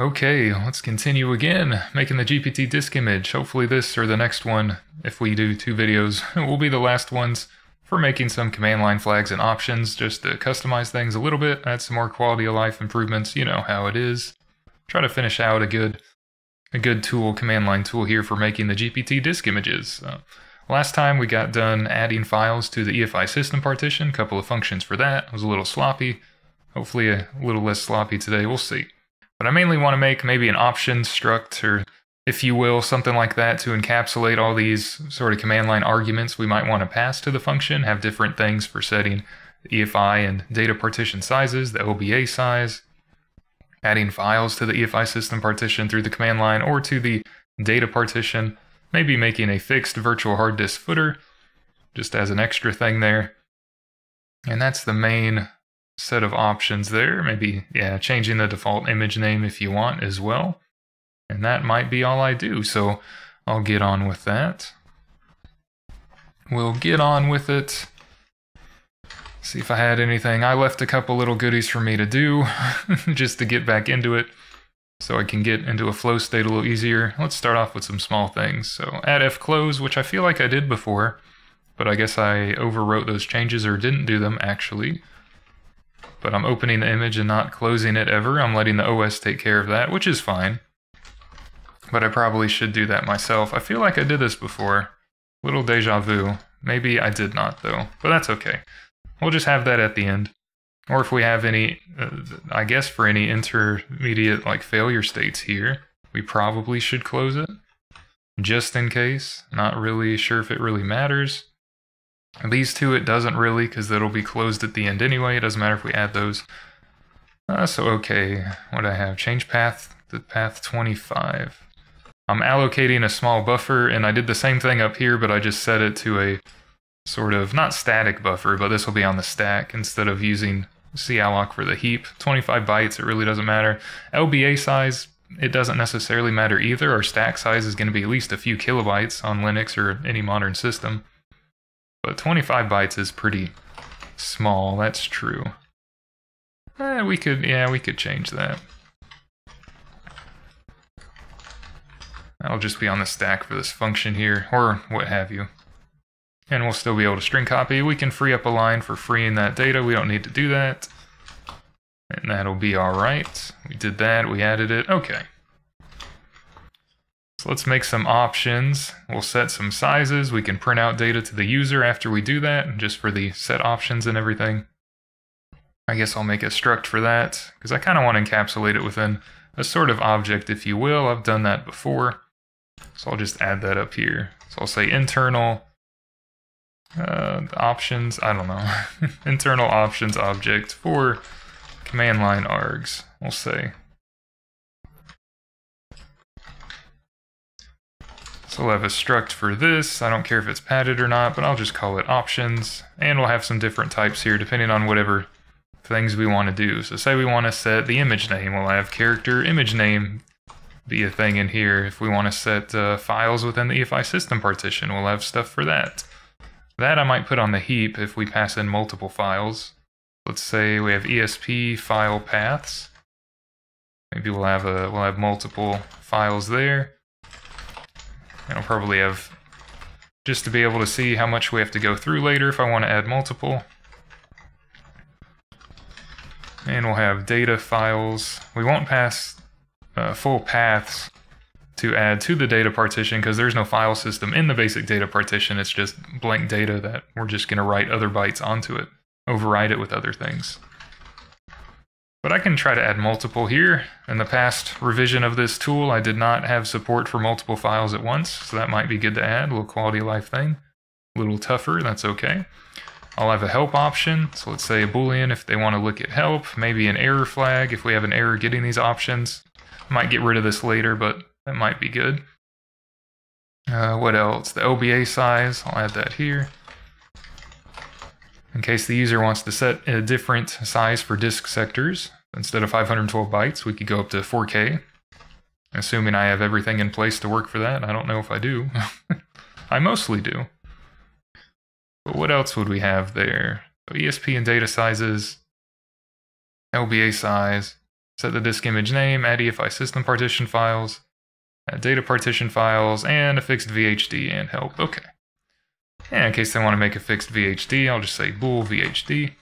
Okay, let's continue again, making the GPT disk image. Hopefully this or the next one, if we do two videos, will be the last ones for making some command line flags and options, just to customize things a little bit, add some more quality of life improvements, you know how it is. Try to finish out a good tool, command line tool here for making the GPT disk images. Last time we got done adding files to the EFI system partition, a couple of functions for that. It was a little sloppy, hopefully a little less sloppy today, we'll see. But I mainly want to make maybe an option struct, or if you will, something like that to encapsulate all these sort of command line arguments we might want to pass to the function, have different things for setting the EFI and data partition sizes, the OBA size, adding files to the EFI system partition through the command line or to the data partition, maybe making a fixed virtual hard disk footer just as an extra thing there. And that's the main set of options there. Maybe, yeah, changing the default image name if you want as well. And that might be all I do, so I'll get on with that. We'll get on with it. See if I had anything. I left a couple little goodies for me to do just to get back into it so I can get into a flow state a little easier. Let's start off with some small things. So add fclose, which I feel like I did before, but I guess I overwrote those changes or didn't do them actually. But I'm opening the image and not closing it ever. I'm letting the OS take care of that, which is fine. But I probably should do that myself. I feel like I did this before. Little deja vu. Maybe I did not though, but that's okay. We'll just have that at the end. Or if we have any, I guess for any intermediate like failure states here, we probably should close it. Just in case. Not really sure if it really matters. These two, it doesn't really, because it'll be closed at the end anyway. It doesn't matter if we add those. So, okay, what do I have? Change path to path 25. I'm allocating a small buffer, and I did the same thing up here, but I just set it to a sort of, not static buffer, but this will be on the stack instead of using calloc for the heap. 25 bytes, it really doesn't matter. LBA size, it doesn't necessarily matter either. Our stack size is going to be at least a few kilobytes on Linux or any modern system. But 25 bytes is pretty small, that's true. We could change that. That'll just be on the stack for this function here, or what have you. And we'll still be able to string copy. We can free up a line for freeing that data, we don't need to do that. And that'll be alright. We did that, we added it, okay. So let's make some options. We'll set some sizes. We can print out data to the user after we do that, just for the set options and everything. I guess I'll make a struct for that, because I kind of want to encapsulate it within a sort of object, if you will. I've done that before, so I'll just add that up here. So I'll say internal options, I don't know, internal options object for command line args, we'll say. So we'll have a struct for this. I don't care if it's padded or not, but I'll just call it options. And we'll have some different types here depending on whatever things we want to do. So say we want to set the image name. We'll have character image name be a thing in here. If we want to set files within the EFI system partition, we'll have stuff for that. That I might put on the heap if we pass in multiple files. Let's say we have ESP file paths. Maybe we'll have multiple files there. And I'll probably have, just to be able to see how much we have to go through later if I want to add multiple. And we'll have data files. We won't pass full paths to add to the data partition because there's no file system in the basic data partition. It's just blank data that we're just going to write other bytes onto it, override it with other things. But I can try to add multiple here. In the past revision of this tool, I did not have support for multiple files at once, so that might be good to add, a little quality of life thing. A little tougher, that's okay. I'll have a help option, so let's say a boolean if they want to look at help, maybe an error flag if we have an error getting these options. I might get rid of this later, but that might be good. What else? The OBA size, I'll add that here. In case the user wants to set a different size for disk sectors, instead of 512 bytes, we could go up to 4K. Assuming I have everything in place to work for that, I don't know if I do. I mostly do. But what else would we have there? ESP and data sizes, LBA size, set the disk image name, add EFI system partition files, add data partition files, and a fixed VHD and help. Okay. And in case they want to make a fixed VHD, I'll just say bool VHD.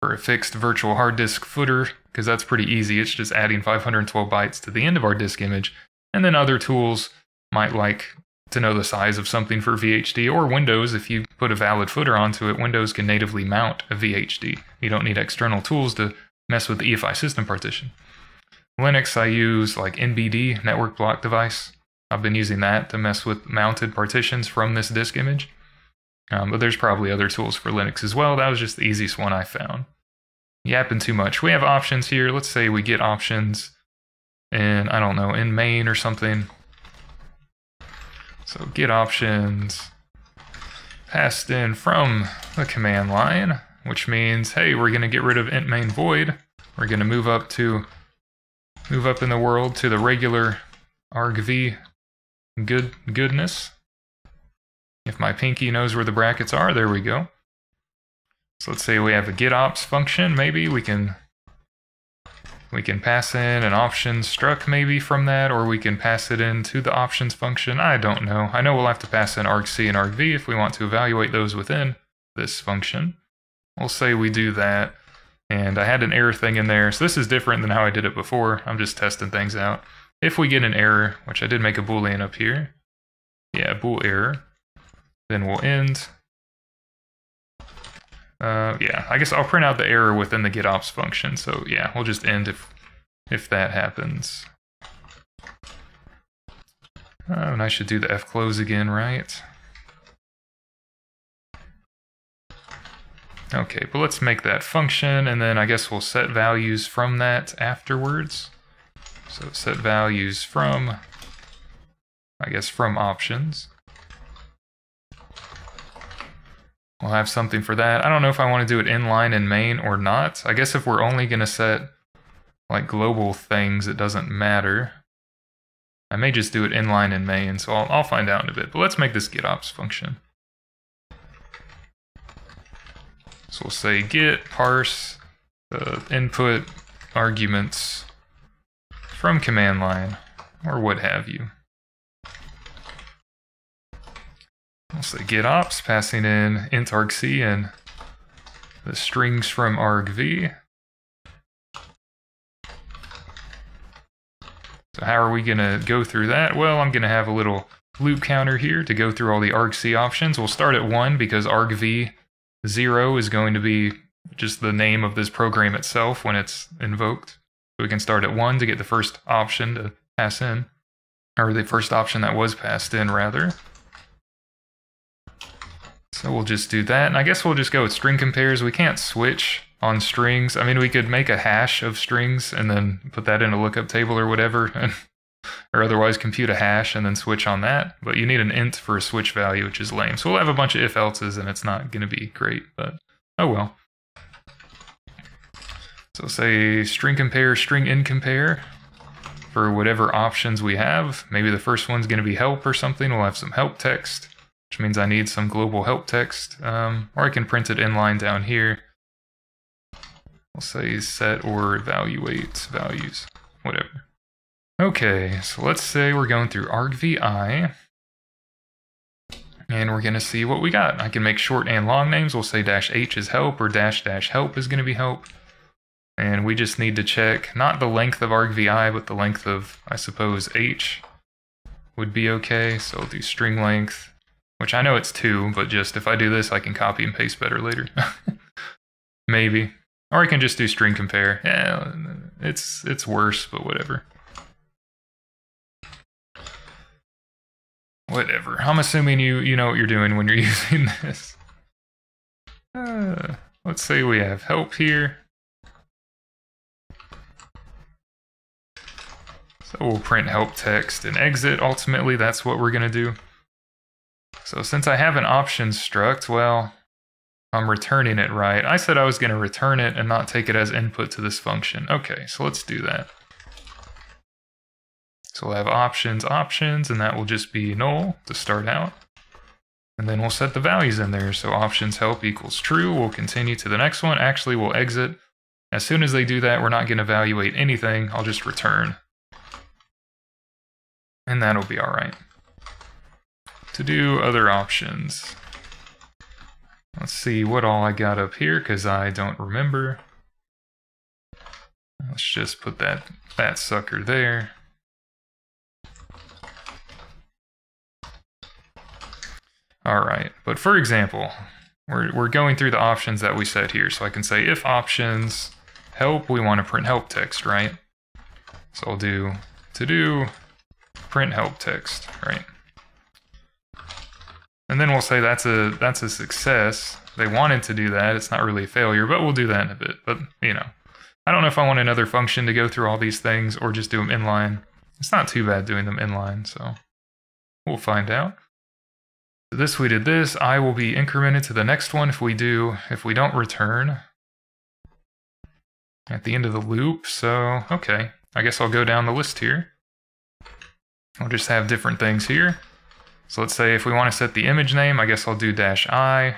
For a fixed virtual hard disk footer, because that's pretty easy. It's just adding 512 bytes to the end of our disk image. And then other tools might like to know the size of something for VHD, or Windows, if you put a valid footer onto it, Windows can natively mount a VHD. You don't need external tools to mess with the EFI system partition. Linux, I use like NBD, network block device. I've been using that to mess with mounted partitions from this disk image. But there's probably other tools for Linux as well. That was just the easiest one I found. Yapping too much. We have options here. Let's say we get options in, I don't know, in main or something. So get options passed in from the command line, which means, hey, we're going to get rid of int main void. We're going to move up in the world to the regular argv goodness. If my pinky knows where the brackets are, there we go. So let's say we have a getOps function. Maybe we can pass in an options struct maybe from that, or we can pass it into the options function. I don't know. I know we'll have to pass in argc and argv if we want to evaluate those within this function. We'll say we do that. And I had an error thing in there. So this is different than how I did it before. I'm just testing things out. If we get an error, which I did make a boolean up here. Yeah, bool error. Then we'll end. Yeah, I guess I'll print out the error within the getOps function. So yeah, we'll just end if that happens. And I should do the fclose again, right? Okay, but let's make that function, and then I guess we'll set values from that afterwards. So set values from, I guess, from options. We'll have something for that. I don't know if I want to do it inline and main or not. I guess if we're only going to set like global things, it doesn't matter. I may just do it inline and main, so I'll find out in a bit. But let's make this getOps function. So we'll say get parse the input arguments from command line, or what have you. We'll say getOps, passing in int argc and the strings from argv. So how are we going to go through that? Well, I'm going to have a little loop counter here to go through all the argc options. We'll start at 1 because argv0 is going to be just the name of this program itself when it's invoked. So we can start at 1 to get the first option to pass in, or the first option that was passed in, rather. So we'll just do that, and I guess we'll just go with string compares. We can't switch on strings. I mean, we could make a hash of strings and then put that in a lookup table or whatever, and, or otherwise compute a hash and then switch on that. But you need an int for a switch value, which is lame. So we'll have a bunch of if-elses, and it's not going to be great, but oh well. So say string compare, string in compare for whatever options we have. Maybe the first one's going to be help or something. We'll have some help text, which means I need some global help text, or I can print it inline down here. I'll say set or evaluate values, whatever. Okay, so let's say we're going through argvi, and we're going to see what we got. I can make short and long names. We'll say -h is help, or --help help is going to be help. And we just need to check not the length of argvi, but the length of, I suppose, h would be okay. So I'll do string length, which I know it's 2, but just if I do this, I can copy and paste better later. Maybe. Or I can just do string compare. Yeah, it's worse, but whatever. Whatever. I'm assuming you know what you're doing when you're using this. Let's say we have help here. So we'll print help text and exit. Ultimately, that's what we're going to do. So since I have an options struct, well, I'm returning it, right? I said I was going to return it and not take it as input to this function. Okay, so let's do that. So we'll have options, options, and that will just be null to start out. And then we'll set the values in there. So options help equals true. We'll continue to the next one. Actually, we'll exit. As soon as they do that, we're not going to evaluate anything. I'll just return. And that'll be all right. To do other options. Let's see what all I got up here, because I don't remember. Let's just put that sucker there. All right, but for example, we're going through the options that we set here. So I can say if options help, we want to print help text, right? So I'll do to do print help text, right? And then we'll say that's a success. They wanted to do that. It's not really a failure, but we'll do that in a bit. But you know, I don't know if I want another function to go through all these things or just do them inline. It's not too bad doing them inline, so we'll find out. So this we did this. I will be incremented to the next one if we don't return at the end of the loop. So okay, I guess I'll go down the list here. I'll just have different things here. So let's say if we want to set the image name, I guess I'll do -i,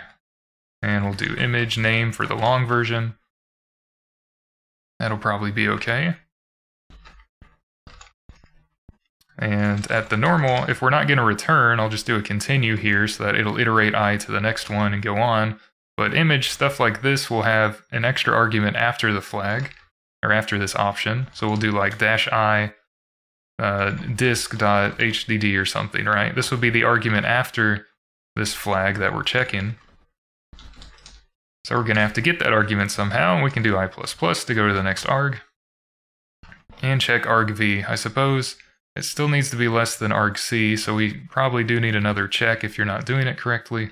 and we'll do image name for the long version. That'll probably be okay. And at the normal, if we're not going to return, I'll just do a continue here so that it'll iterate I to the next one and go on. But image stuff like this will have an extra argument after the flag, or after this option. So we'll do like -i. Disk.hdd or something, right? This would be the argument after this flag that we're checking. So we're going to have to get that argument somehow, and we can do I++ to go to the next arg. And check argv. I suppose it still needs to be less than argc, so we probably do need another check if you're not doing it correctly.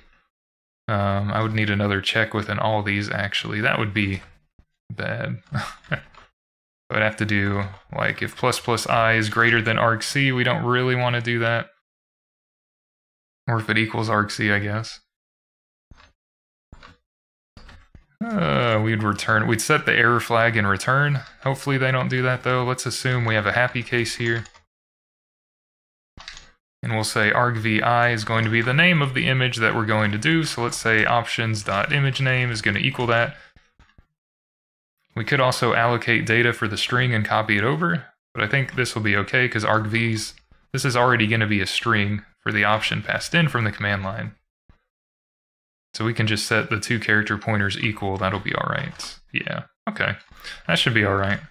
I would need another check within all these, actually. That would be bad. I would have to do, like, if ++ i is greater than argc, we don't really want to do that. Or if it equals argc, I guess. We'd set the error flag and return. Hopefully they don't do that, though. Let's assume we have a happy case here. And we'll say argv_i is going to be the name of the image that we're going to do. So let's say options.imageName is going to equal that. We could also allocate data for the string and copy it over, but I think this will be okay because argv's, this is already going to be a string for the option passed in from the command line. So we can just set the two character pointers equal, that'll be alright. Yeah, okay. That should be alright.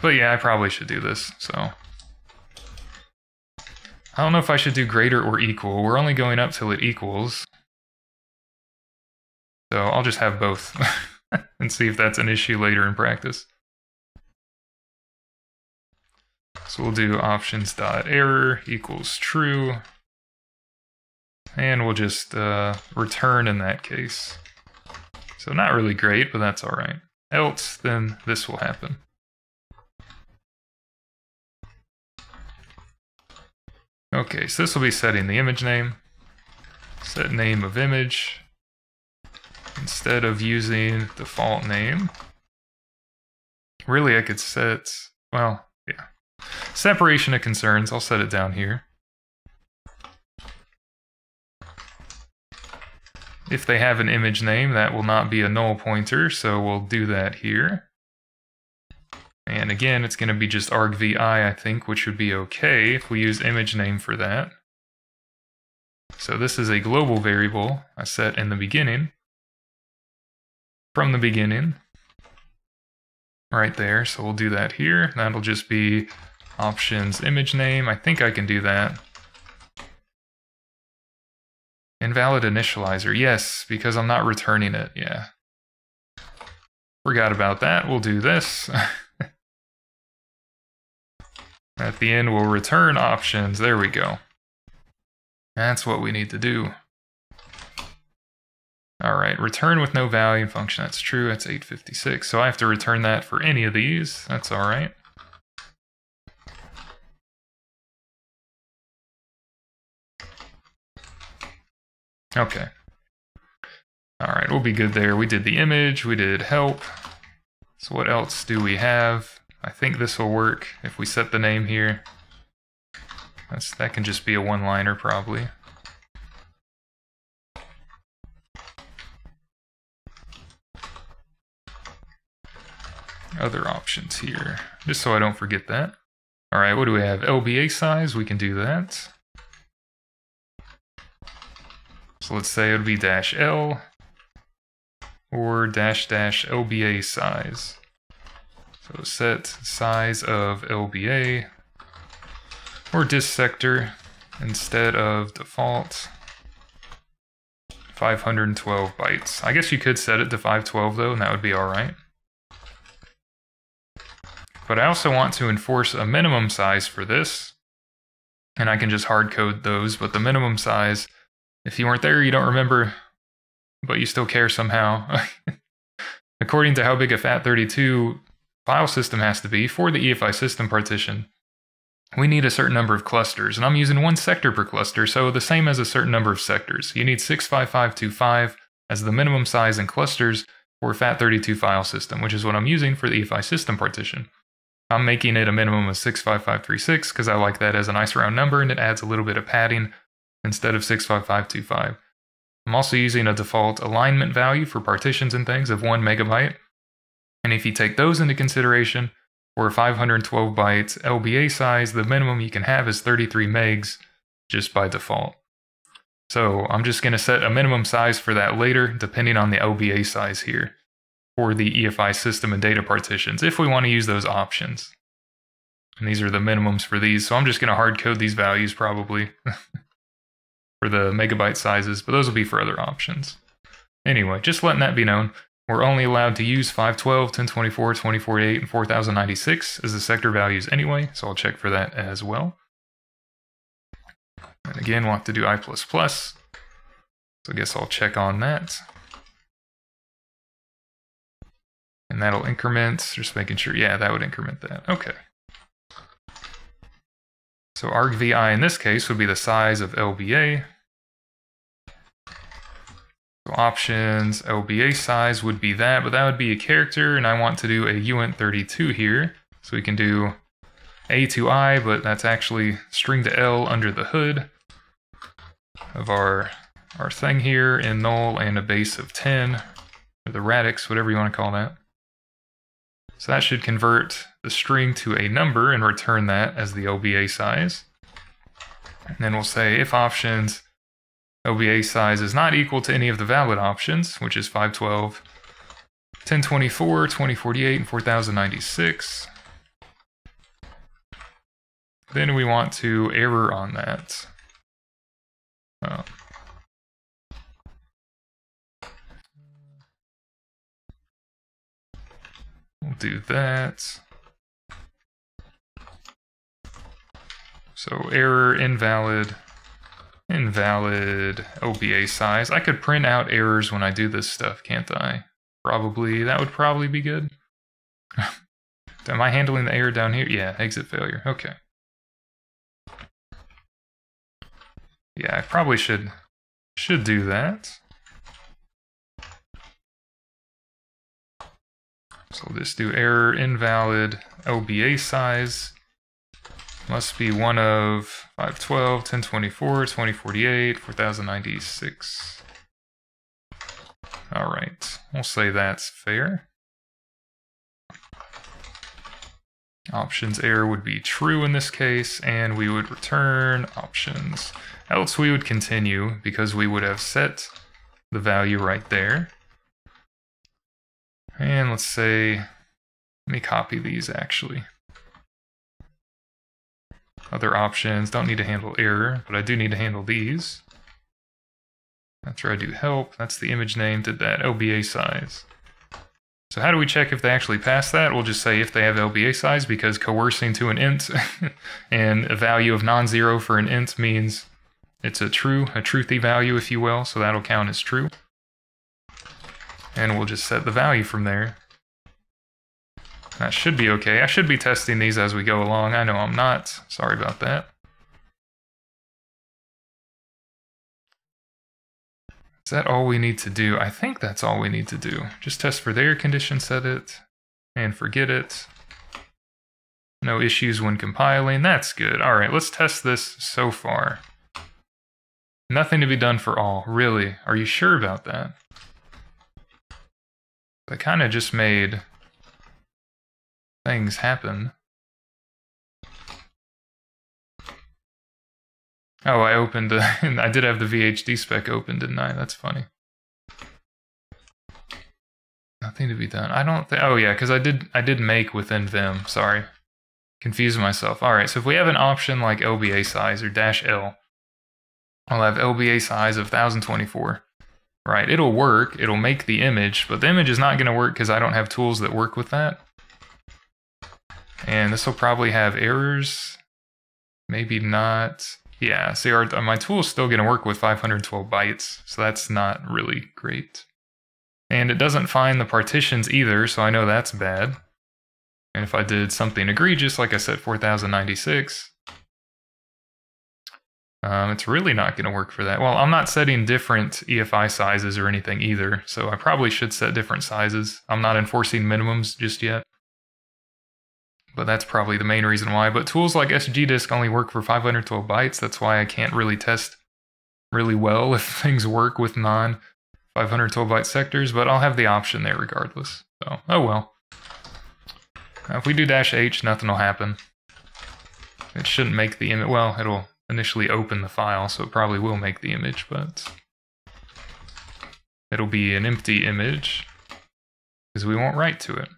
But yeah, I probably should do this, so. I don't know if I should do greater or equal. We're only going up till it equals. So I'll just have both. And see if that's an issue later in practice. So we'll do options.error equals true. And we'll just return in that case. So not really great, but that's all right. Else, then this will happen. Okay, so this will be setting the image name. Set name of image. Instead of using default name. Really, I could set, well, yeah. Separation of concerns, I'll set it down here. If they have an image name, that will not be a null pointer, so we'll do that here. And again, it's going to be just argv_i, I think, which would be okay if we use image name for that. So this is a global variable I set in the beginning. From the beginning, right there. So we'll do that here. That'll just be options image name. I think I can do that. Invalid initializer. Yes, because I'm not returning it. Yeah. Forgot about that. We'll do this. At the end, we'll return options. There we go. That's what we need to do. All right, return with no value function, that's true, that's 856. So I have to return that for any of these, that's all right. Okay. All right, we'll be good there. We did the image, we did help. So what else do we have? I think this will work if we set the name here. That can just be a one-liner probably. other options here, just so I don't forget that. All right, what do we have? LBA size, we can do that. So let's say it would be dash L or dash dash LBA size. So set size of LBA or disk sector instead of default 512 bytes. I guess you could set it to 512 though, and that would be all right. But I also want to enforce a minimum size for this, and I can just hard code those. But the minimum size, if you weren't there, you don't remember, but you still care somehow. According to how big a FAT32 file system has to be for the EFI system partition, we need a certain number of clusters, and I'm using one sector per cluster, so the same as a certain number of sectors. You need 65525 as the minimum size in clusters for FAT32 file system, which is what I'm using for the EFI system partition. I'm making it a minimum of 65536 because I like that as a nice round number and it adds a little bit of padding instead of 65525. I'm also using a default alignment value for partitions and things of 1 megabyte. And if you take those into consideration, for a 512 bytes LBA size, the minimum you can have is 33 megs just by default. So I'm just going to set a minimum size for that later, depending on the LBA size here for the EFI system and data partitions, if we want to use those options. And these are the minimums for these, so I'm just going to hard code these values probably for the megabyte sizes, but those will be for other options. Anyway, just letting that be known, we're only allowed to use 512, 1024, 2048, and 4096 as the sector values anyway, so I'll check for that as well. And again, we'll have to do I++, so I guess I'll check on that. And that'll increment, just making sure, yeah, that would increment that. Okay. So argvi in this case would be the size of LBA. So options, LBA size would be that, but that would be a character, and I want to do a uint32 here. So we can do A to I, but that's actually string to L under the hood of our thing here, and null and a base of 10, or the radix, whatever you want to call that. So that should convert the string to a number and return that as the LBA size. And then we'll say if options LBA size is not equal to any of the valid options, which is 512, 1024, 2048, and 4096. Then we want to error on that. We'll do that. So error, invalid, invalid LBA size. I could print out errors when I do this stuff, can't I? Probably, that would probably be good. Am I handling the error down here? Yeah, exit failure, okay. Yeah, I probably should do that. So we'll just do error invalid LBA size must be one of 512, 1024, 2048, 4096. All right, we'll say that's fair. Options error would be true in this case, and we would return options. Else we would continue because we would have set the value right there. And let's say, let me copy these actually. Other options, don't need to handle error, but I do need to handle these. That's where I do help, that's the image name, did that, LBA size. So how do we check if they actually pass that? We'll just say if they have LBA size, because coercing to an int and a value of non-zero for an int means it's a truthy value, if you will, so that'll count as true. And we'll just set the value from there. That should be okay. I should be testing these as we go along. I know I'm not. Sorry about that. Is that all we need to do? I think that's all we need to do. Just test for their condition, set it, and forget it. No issues when compiling. That's good. All right, let's test this so far. Nothing to be done for all. Really? Are you sure about that? That kind of just made things happen. Oh, I opened the, I did have the VHD spec open, didn't I? That's funny. Nothing to be done. I don't think, oh yeah, because I did make within them, sorry. Confused myself. All right, so if we have an option like LBA size or -L, I'll have LBA size of 1024, right? It'll work, it'll make the image, but the image is not gonna work because I don't have tools that work with that. And this will probably have errors, maybe not. Yeah, see, my tool's still going to work with 512 bytes, so that's not really great. And it doesn't find the partitions either, so I know that's bad. And if I did something egregious, like I set 4096, it's really not going to work for that. Well, I'm not setting different EFI sizes or anything either, so I probably should set different sizes. I'm not enforcing minimums just yet. But that's probably the main reason why. But tools like SGDisk only work for 512 bytes. That's why I can't really test really well if things work with non-512 byte sectors. But I'll have the option there regardless. So, oh well. Now, if we do -H, nothing will happen. It shouldn't make the image. Well, it'll initially open the file, so it probably will make the image, but it'll be an empty image because we won't write to it.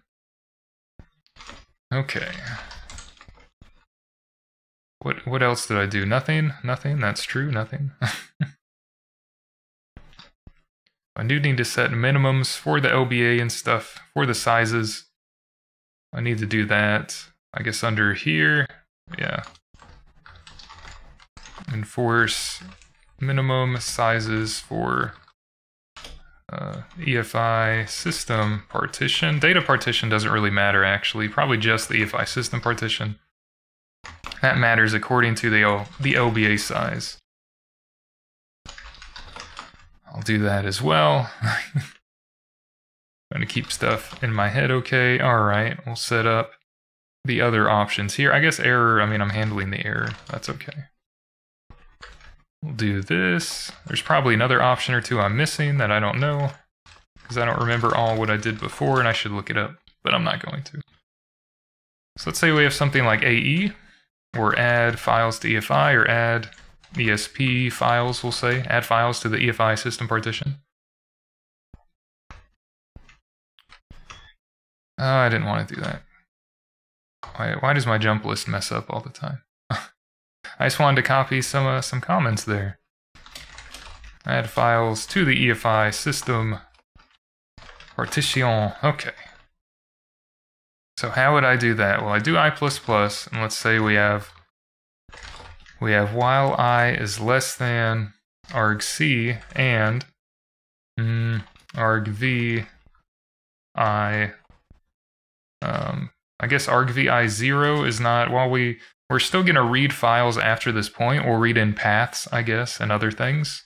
Okay. What else did I do? Nothing? Nothing? That's true, nothing. I do need to set minimums for the LBA and stuff, for the sizes. I need to do that, I guess under here, yeah. Enforce minimum sizes for EFI system partition. Data partition doesn't really matter actually, probably just the EFI system partition. That matters according to the LBA size. I'll do that as well. I'm going to keep stuff in my head, okay. Alright, we'll set up the other options here. I guess error, I mean I'm handling the error, that's okay. We'll do this. There's probably another option or two I'm missing that I don't know, because I don't remember all what I did before and I should look it up, but I'm not going to. So let's say we have something like AE, or add files to EFI, or add ESP files, we'll say. Add files to the EFI system partition. Oh, I didn't want to do that. Why does my jump list mess up all the time? I just wanted to copy some comments there. Add files to the EFI system partition. Okay. So how would I do that? Well, I do I++, and let's say we have while I is less than argc and argv I. I guess argv I0 is not while we. We're still going to read files after this point, or read in paths, I guess, and other things.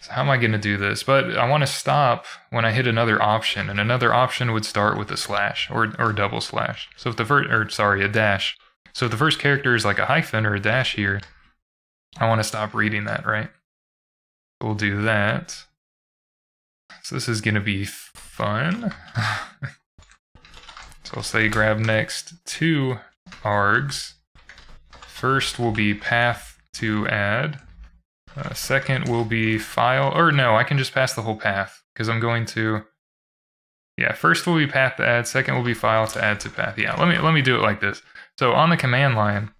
So how am I going to do this? But I want to stop when I hit another option, and another option would start with a slash, or double slash. So if the first, or sorry, a dash. So if the first character is like a hyphen or a dash here, I want to stop reading that, right? We'll do that. So this is going to be fun. So I'll say grab next to args. First will be path to add. Second will be file, or no, I can just pass the whole path because I'm going to. Yeah, first will be path to add. Second will be file to add to path. Yeah, let me do it like this. So on the command line,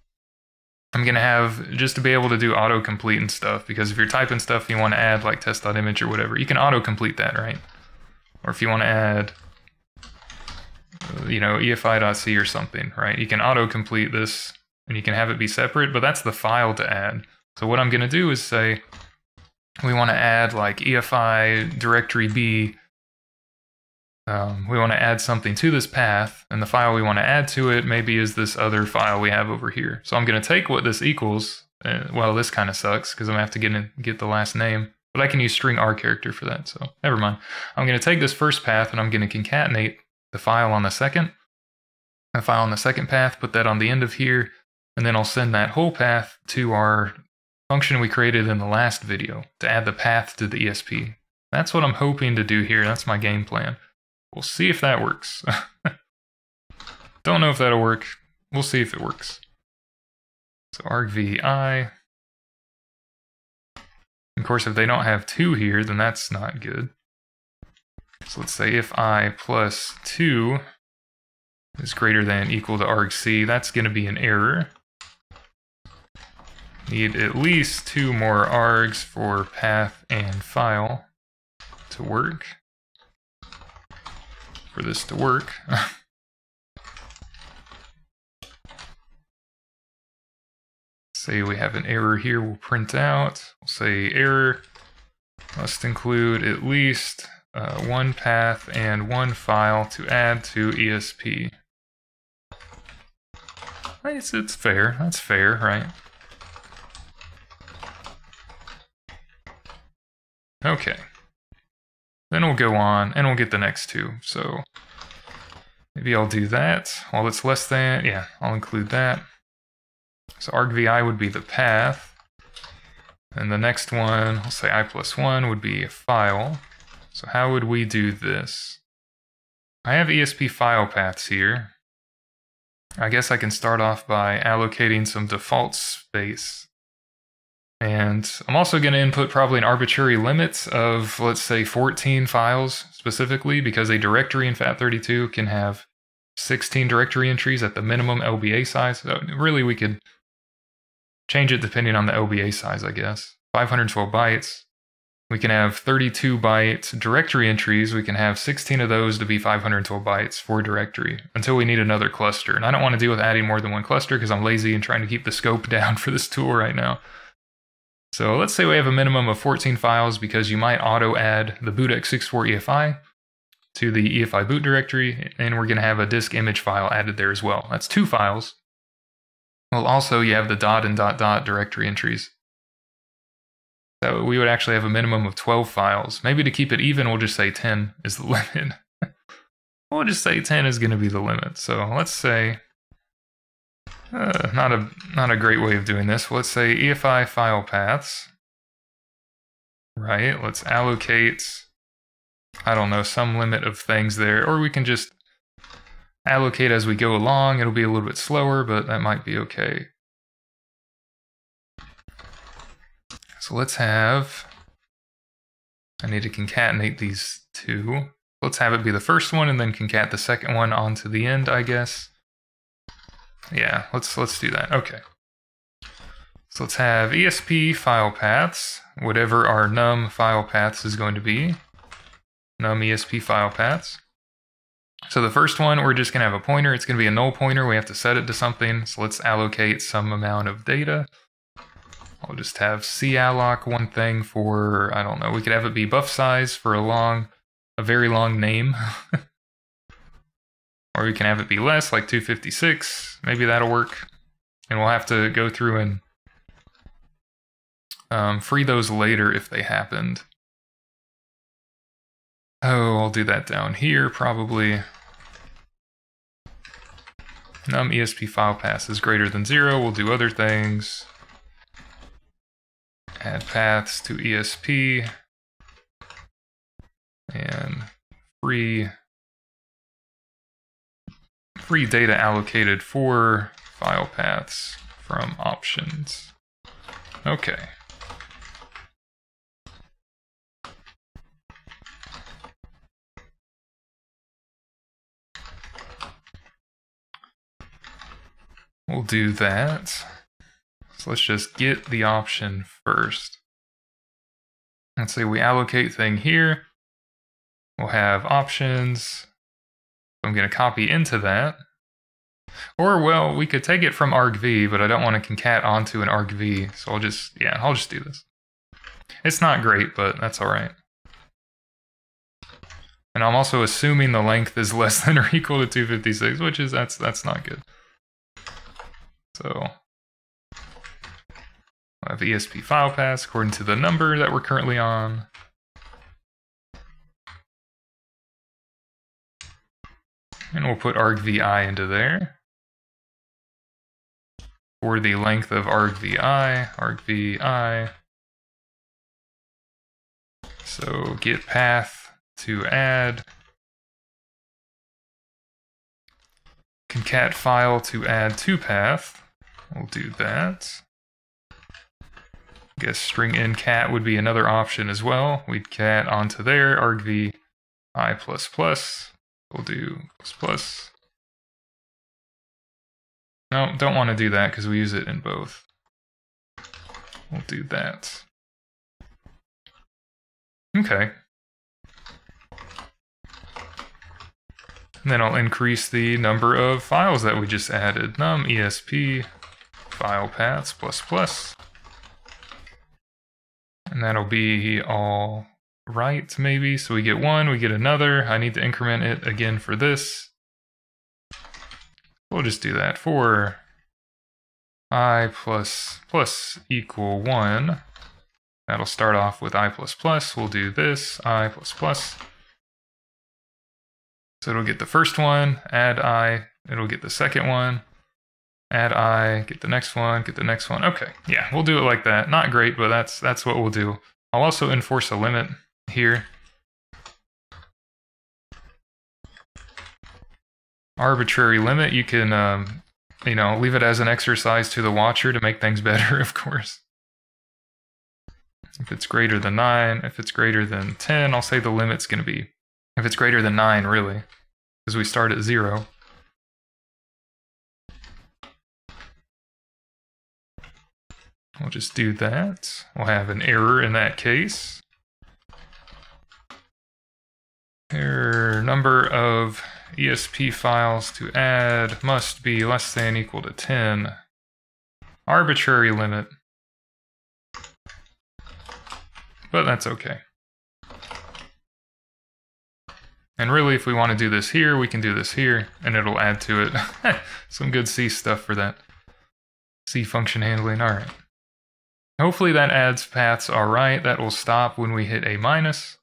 I'm gonna have just to be able to do autocomplete and stuff, because if you're typing stuff and you want to add like test.image or whatever, you can autocomplete that, right? Or if you want to add, you know, EFI.c or something, right? You can autocomplete this and you can have it be separate, but that's the file to add. So what I'm going to do is say we want to add like EFI directory B. We want to add something to this path, and the file we want to add to it maybe is this other file we have over here. So I'm going to take what this equals. Well, this kind of sucks because I'm going to have to get the last name, but I can use string R character for that, so never mind. I'm going to take this first path and I'm going to concatenate the file on the second, a file on the second path, put that on the end of here, and then I'll send that whole path to our function we created in the last video to add the path to the ESP. That's what I'm hoping to do here. That's my game plan. We'll see if that works. Don't know if that'll work. We'll see if it works. So argvi. Of course, if they don't have 2 here, then that's not good. So let's say if I plus 2 is greater than or equal to argc, that's going to be an error. Need at least 2 more args for path and file to work. For this to work. Say we have an error here, we'll print out. We'll say error must include at least 1 path and 1 file to add to ESP. I guess it's fair. That's fair, right? Okay. Then we'll go on and we'll get the next 2. So maybe I'll do that. While it's less than, yeah, I'll include that. So argvi would be the path. And the next one, I'll say I plus 1 would be a file. So how would we do this? I have ESP file paths here. I guess I can start off by allocating some default space. And I'm also going to input probably an arbitrary limit of, let's say, 14 files specifically, because a directory in FAT32 can have 16 directory entries at the minimum LBA size. So really, we could change it depending on the LBA size, I guess. 512 bytes. We can have 32 bytes directory entries. We can have 16 of those to be 512 bytes for directory until we need another cluster. And I don't want to deal with adding more than 1 cluster because I'm lazy and trying to keep the scope down for this tool right now. So let's say we have a minimum of 14 files because you might auto-add the bootx64 EFI to the EFI boot directory, and we're going to have a disk image file added there as well. That's 2 files. Well, also you have the dot and dot dot directory entries. So we would actually have a minimum of 12 files. Maybe to keep it even, we'll just say 10 is the limit. We'll just say 10 is going to be the limit. So let's say... not a great way of doing this. Let's say EFI file paths. Right, let's allocate, I don't know, some limit of things there. Or we can just allocate as we go along. It'll be a little bit slower, but that might be okay. So let's have, I need to concatenate these 2. Let's have it be the first one and then concat the second one onto the end, I guess. Yeah, let's do that. Okay. So let's have ESP file paths, whatever our num file paths is going to be. Num ESP file paths. So the first one, we're just going to have a pointer. It's going to be a null pointer. We have to set it to something. So let's allocate some amount of data. I'll just have calloc one thing for, I don't know, we could have it be buff size for a very long name. Or we can have it be less, like 256. Maybe that'll work. And we'll have to go through and free those later if they happened. Oh, I'll do that down here, probably. Num ESP file pass is greater than 0. We'll do other things. Add paths to ESP. And free data allocated for file paths from options. Okay. We'll do that. So let's just get the option first. Let's say we allocate thing here. We'll have options. I'm going to copy into that. Or, well, we could take it from argv, but I don't want to concat onto an argv, so I'll just do this. It's not great, but that's alright. And I'm also assuming the length is less than or equal to 256, which is, that's not good. So, I have ESP file pass according to the number that we're currently on. And we'll put argvi into there. For the length of argvi. So get path to add. concat file to add to path. We'll do that. I guess string in cat would be another option as well. We'd cat onto there, argv I plus plus. We'll do plus plus. No, don't want to do that because we use it in both. We'll do that. Okay. And then I'll increase the number of files that we just added. Num ESP file paths plus plus. And that'll be all right, maybe. So we get one, we get another. I need to increment it again for this. We'll just do that for I plus plus equal 1. That'll start off with I plus plus. We'll do this, I plus plus. So it'll get the first one, add I, it'll get the second one, add I, get the next one, get the next one. Okay, yeah, we'll do it like that. Not great, but that's what we'll do. I'll also enforce a limit here. Arbitrary limit, you can, you know, leave it as an exercise to the watcher to make things better, of course. If it's greater than 9, if it's greater than 10, I'll say the limit's going to be, if it's greater than 9, really, because we start at 0. We'll just do that. We'll have an error in that case. Error number of ESP files to add must be less than equal to 10. Arbitrary limit. But that's okay. And really, if we want to do this here, we can do this here, and it'll add to it. Some good C stuff for that. C function handling, alright. Hopefully that adds paths alright. That will stop when we hit a minus.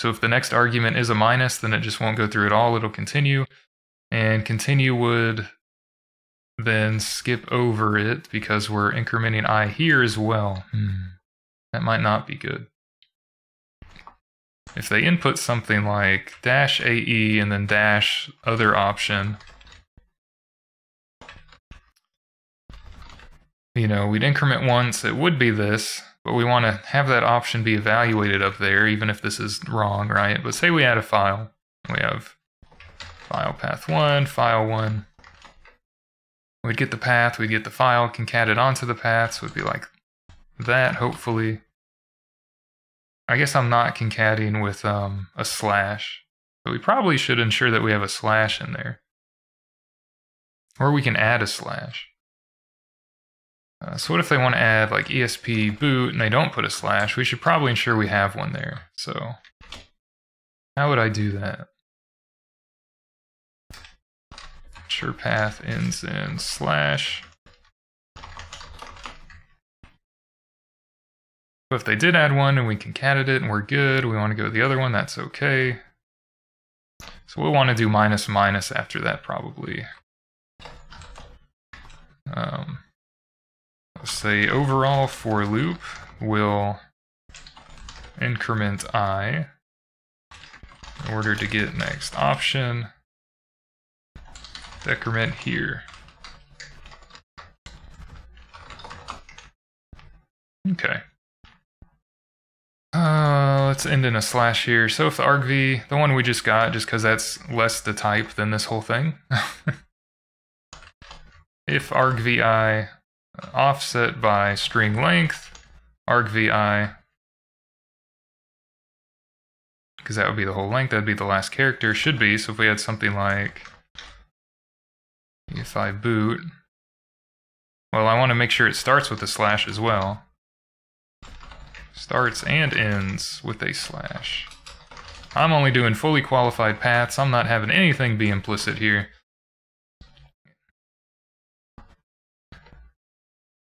So if the next argument is a minus, then it just won't go through at all. It'll continue. And continue would then skip over it because we're incrementing I here as well. That might not be good. If they input something like dash AE and then dash other option, you know, we'd increment once, it would be this, but we want to have that option be evaluated up there, even if this is wrong, right? But say we add a file. We have file path 1, file 1. We'd get the path, we'd get the file, concat it onto the path, so it'd be like that, hopefully. I guess I'm not concatting with a slash, but we probably should ensure that we have a slash in there. Or we can add a slash. So what if they want to add like ESP boot and they don't put a slash? We should probably ensure we have one there. So how would I do that? Sure path ends in slash. But if they did add one and we concatenated it and we're good, we want to go to the other one, that's okay. So we'll want to do minus minus after that probably. Let's say overall for loop will increment I in order to get next option, decrement here. Okay. Let's end in a slash here. So if the argv, the one we just got, just because that's less the type than this whole thing. If argvi offset by string length, argvi, because that would be the whole length, that'd be the last character, should be. So if we had something like EFI boot, well, I want to make sure it starts with a slash as well. Starts and ends with a slash. I'm only doing fully qualified paths. I'm not having anything be implicit here.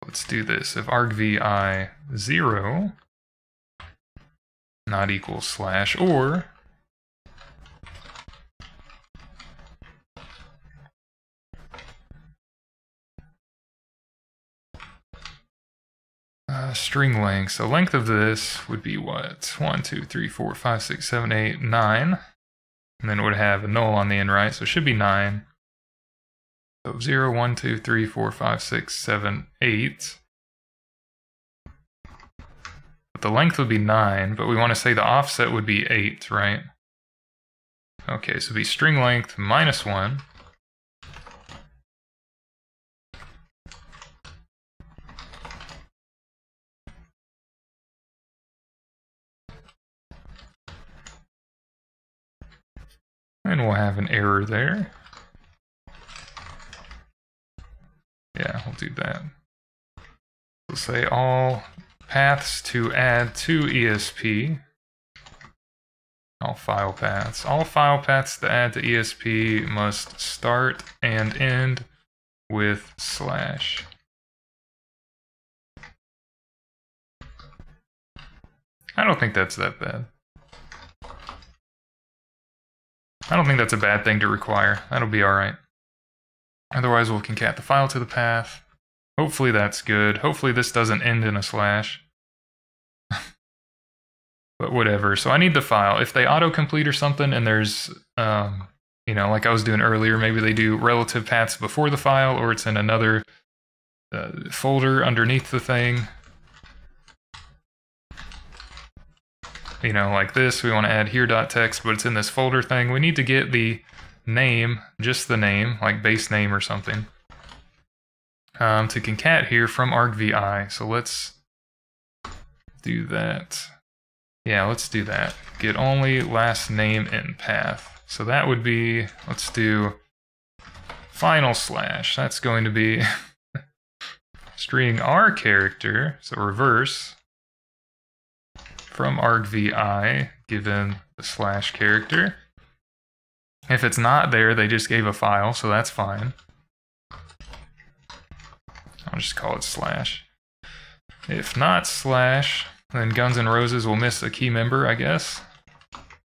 Let's do this. If argvi 0 not equal slash or string length. So length of this would be what? 1, 2, 3, 4, 5, 6, 7, 8, 9. And then it would have a null on the end, right? So it should be 9. So 0, 1, 2, 3, 4, 5, 6, 7, 8. But the length would be 9, but we want to say the offset would be 8, right? Okay, so it would be string length minus 1. And we'll have an error there. Yeah, we'll do that. We'll say all paths to add to ESP. All file paths to add to ESP must start and end with /. I don't think that's that bad. I don't think that's a bad thing to require. That'll be alright. Otherwise, we'll concat the file to the path. Hopefully that's good. Hopefully this doesn't end in a /. But whatever. So I need the file. If they autocomplete or something and there's, you know, like I was doing earlier, maybe they do relative paths before the file or it's in another folder underneath the thing. You know, like this, we want to add here.txt, but it's in this folder thing. We need to get the name, just the name, like base name or something, to concat here from argvi. So let's do that. Yeah, let's do that. Get only last name and path. So that would be, let's do final /. That's going to be string r character, so reverse. From argvi, given the / character. If it's not there, they just gave a file, so that's fine. I'll just call it /. If not /, then Guns N' Roses will miss a key member, I guess.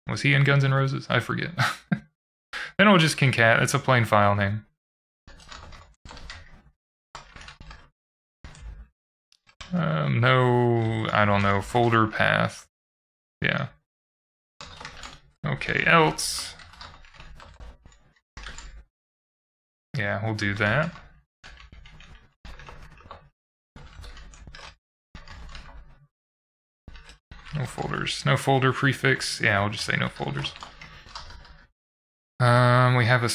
Was he in Guns N' Roses? I forget. Then we'll just concat. It's a plain file name. No, I don't know, folder path. Yeah. Okay, else. Yeah, we'll do that. No folders. No folder prefix. Yeah, we'll just say no folders. We have a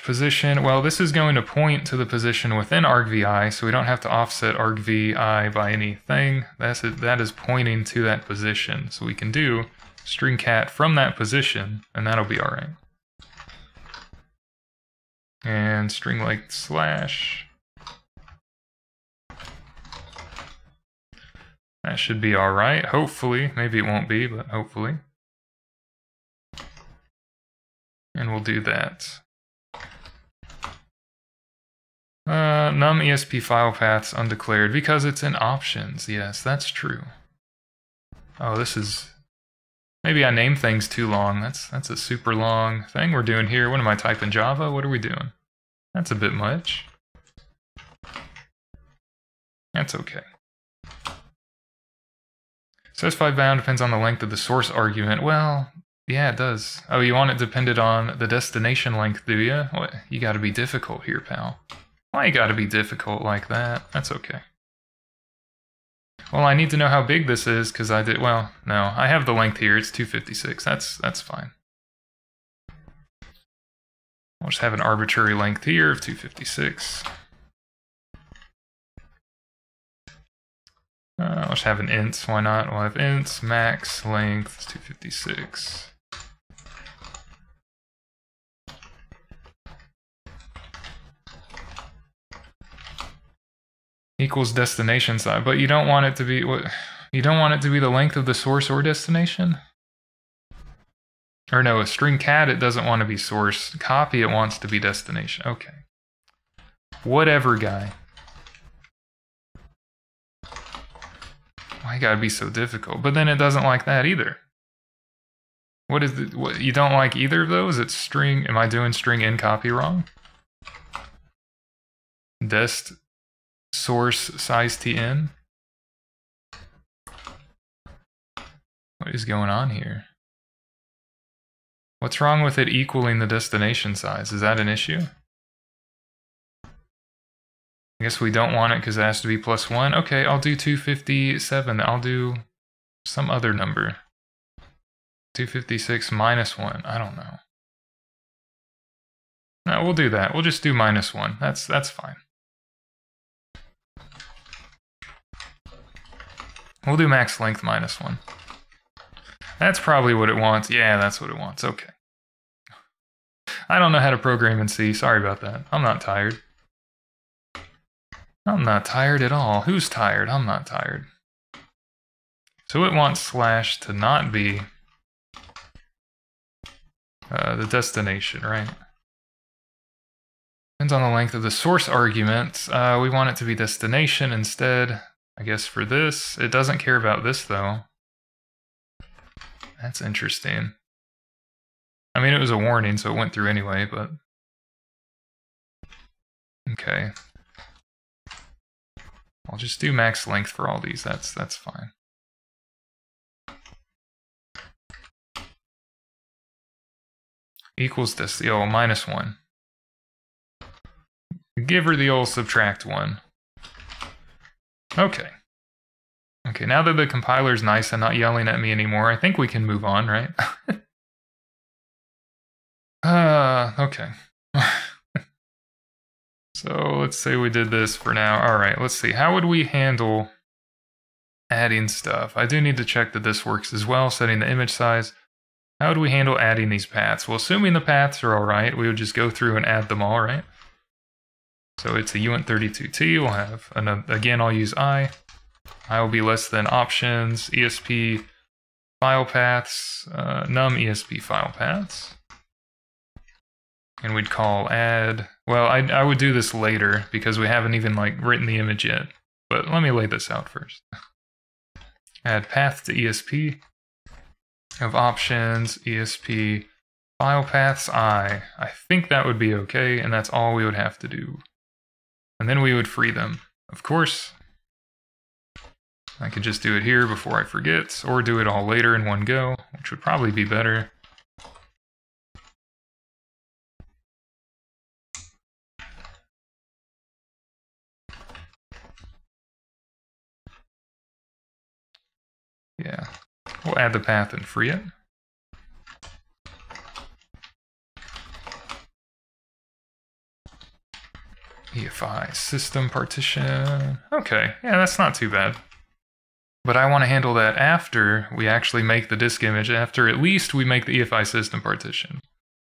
/ position. Well, this is going to point to the position within argvi, so we don't have to offset argvi by anything. That is pointing to that position. So we can do string cat from that position, and that'll be alright. And string like /. That should be alright, hopefully. Maybe it won't be, but hopefully. And we'll do that. Num ESP file paths undeclared because it's in options. Yes, that's true. Oh, this is... Maybe I name things too long. That's a super long thing we're doing here. What am I typing? Java? What are we doing? That's a bit much. That's okay. Specified bound depends on the length of the source argument. Well... Yeah, it does. Oh, you want it dependent on the destination length, do you? What? You gotta be difficult here, pal. Why you gotta be difficult like that? That's okay. Well, I need to know how big this is, because I did... Well, no, I have the length here. It's 256. That's fine. I'll just have an arbitrary length here of 256. I'll just have an int. Why not? We'll have ints, max, length, 256. Equals destination size, but you don't want it to be what? You don't want it to be the length of the source or destination? Or no, a string cat, it doesn't want to be source. Copy, it wants to be destination. Okay. Whatever, guy. Why gotta be so difficult? But then it doesn't like that either. What is the, what, you don't like either of those? It's string. Am I doing string in copy wrong? Dest. Source size tn. What is going on here? What's wrong with it equaling the destination size? Is that an issue? I guess we don't want it because it has to be plus 1. Okay, I'll do 257. I'll do some other number. 256 minus 1. I don't know. No, we'll do that. We'll just do minus 1. That's fine. We'll do max length minus 1. That's probably what it wants. Yeah, that's what it wants. Okay. I don't know how to program in C. Sorry about that. I'm not tired. I'm not tired at all. Who's tired? I'm not tired. So it wants slash to not be the destination, right? Depends on the length of the source argument. We want it to be destination instead, I guess, for this. It doesn't care about this, though. That's interesting. I mean, it was a warning, so it went through anyway, but... okay. I'll just do max length for all these. That's fine. Equals this, the old minus 1. Give her the old subtract 1. Okay. Okay, now that the compiler's nice and not yelling at me anymore, I think we can move on, right? Okay. So let's say we did this for now. All right, let's see. How would we handle adding stuff? I do need to check that this works as well, setting the image size. How would we handle adding these paths? Well, assuming the paths are all right, we would just go through and add them all, right? So it's a uint32t. We'll have, again, I'll use I. I will be less than options, ESP file paths, num ESP file paths. And we'd call add. Well, I would do this later because we haven't even like written the image yet. But let me lay this out first. Add path to ESP of options, ESP file paths I. I think that would be okay, and that's all we would have to do. And then we would free them. Of course, I could just do it here before I forget, or do it all later in one go, which would probably be better. Yeah, we'll add the path and free it. EFI system partition. Okay, yeah, that's not too bad. But I want to handle that after we actually make the disk image, after at least we make the EFI system partition,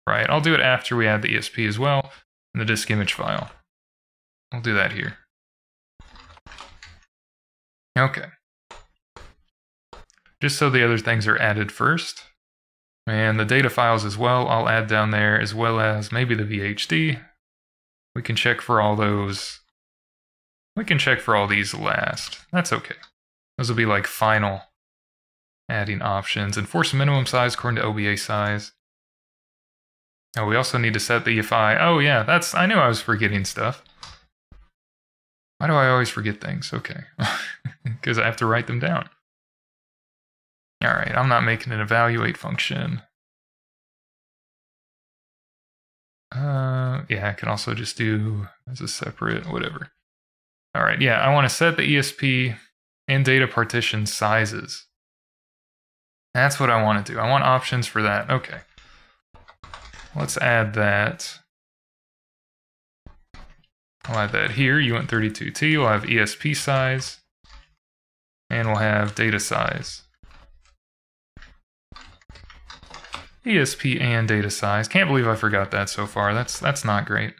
right? I'll do it after we add the ESP as well in the disk image file. I'll do that here. Okay. Just so the other things are added first. And the data files as well, I'll add down there, as well as maybe the VHD. We can check for all those. We can check for all these last. That's okay. Those will be like final adding options. Enforce minimum size according to OBA size. Oh, we also need to set the EFI. Oh yeah, that's, I knew I was forgetting stuff. Why do I always forget things? Okay. Because I have to write them down. All right, I'm not making an evaluate function. Yeah, I can also just do as a separate, whatever. All right, yeah, I want to set the ESP and data partition sizes. That's what I want to do. I want options for that. Okay. Let's add that. I'll add that here. uint32t. We'll have ESP size. And we'll have data size. ESP and data size. Can't believe I forgot that so far. That's not great.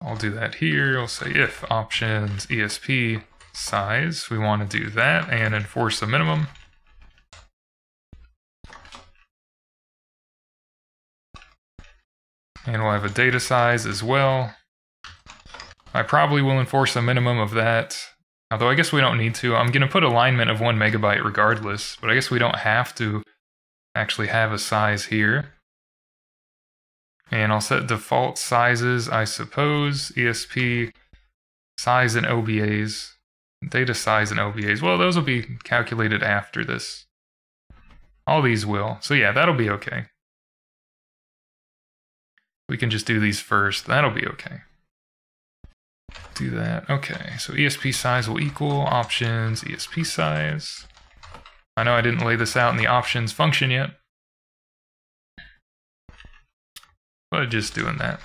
I'll do that here. I'll say if options ESP size. We want to do that and enforce the minimum. And we'll have a data size as well. I probably will enforce a minimum of that. Although I guess we don't need to. I'm going to put alignment of 1 megabyte regardless, but I guess we don't have to actually have a size here. And I'll set default sizes, I suppose, ESP, size and OBAs, data size and OBAs. Well, those will be calculated after this. All these will. So yeah, that'll be okay. We can just do these first. That'll be okay. Do that. Okay, so ESP size will equal options ESP size. I know I didn't lay this out in the options function yet, but just doing that.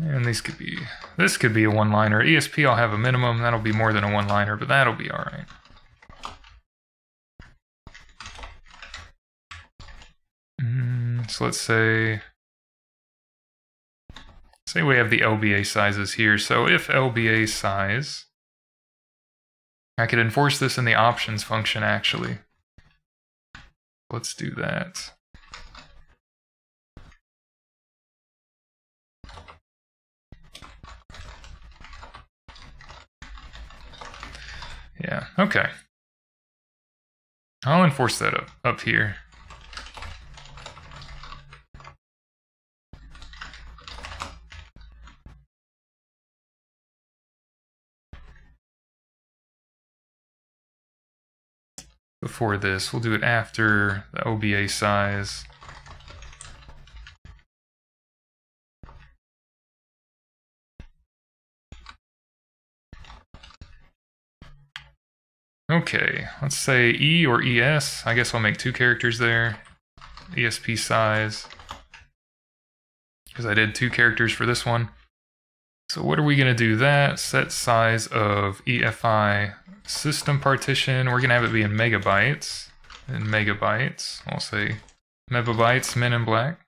And these could be, this could be a one-liner. ESP, I'll have a minimum. That'll be more than a one-liner, but that'll be all right. So let's say we have the LBA sizes here. So if LBA size, I could enforce this in the options function, actually. Let's do that. Yeah, okay. I'll enforce that up here. Before this, we'll do it after the OBA size. Okay, let's say E or ES. I guess I'll make two characters there. ESP size. Because I did two characters for this one. So what are we going to do that? Set size of EFI system partition. We're going to have it be in megabytes. In megabytes. I'll say megabytes, men in black.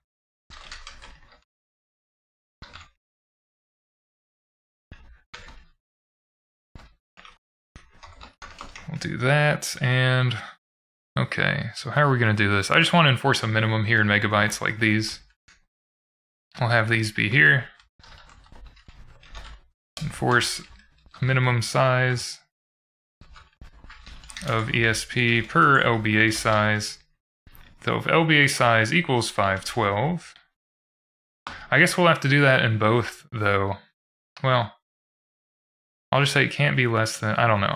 We'll do that, and okay, so how are we going to do this? I just want to enforce a minimum here in megabytes like these. I'll have these be here. Enforce minimum size of ESP per LBA size. So if LBA size equals 512, I guess we'll have to do that in both, though. Well, I'll just say it can't be less than, I don't know.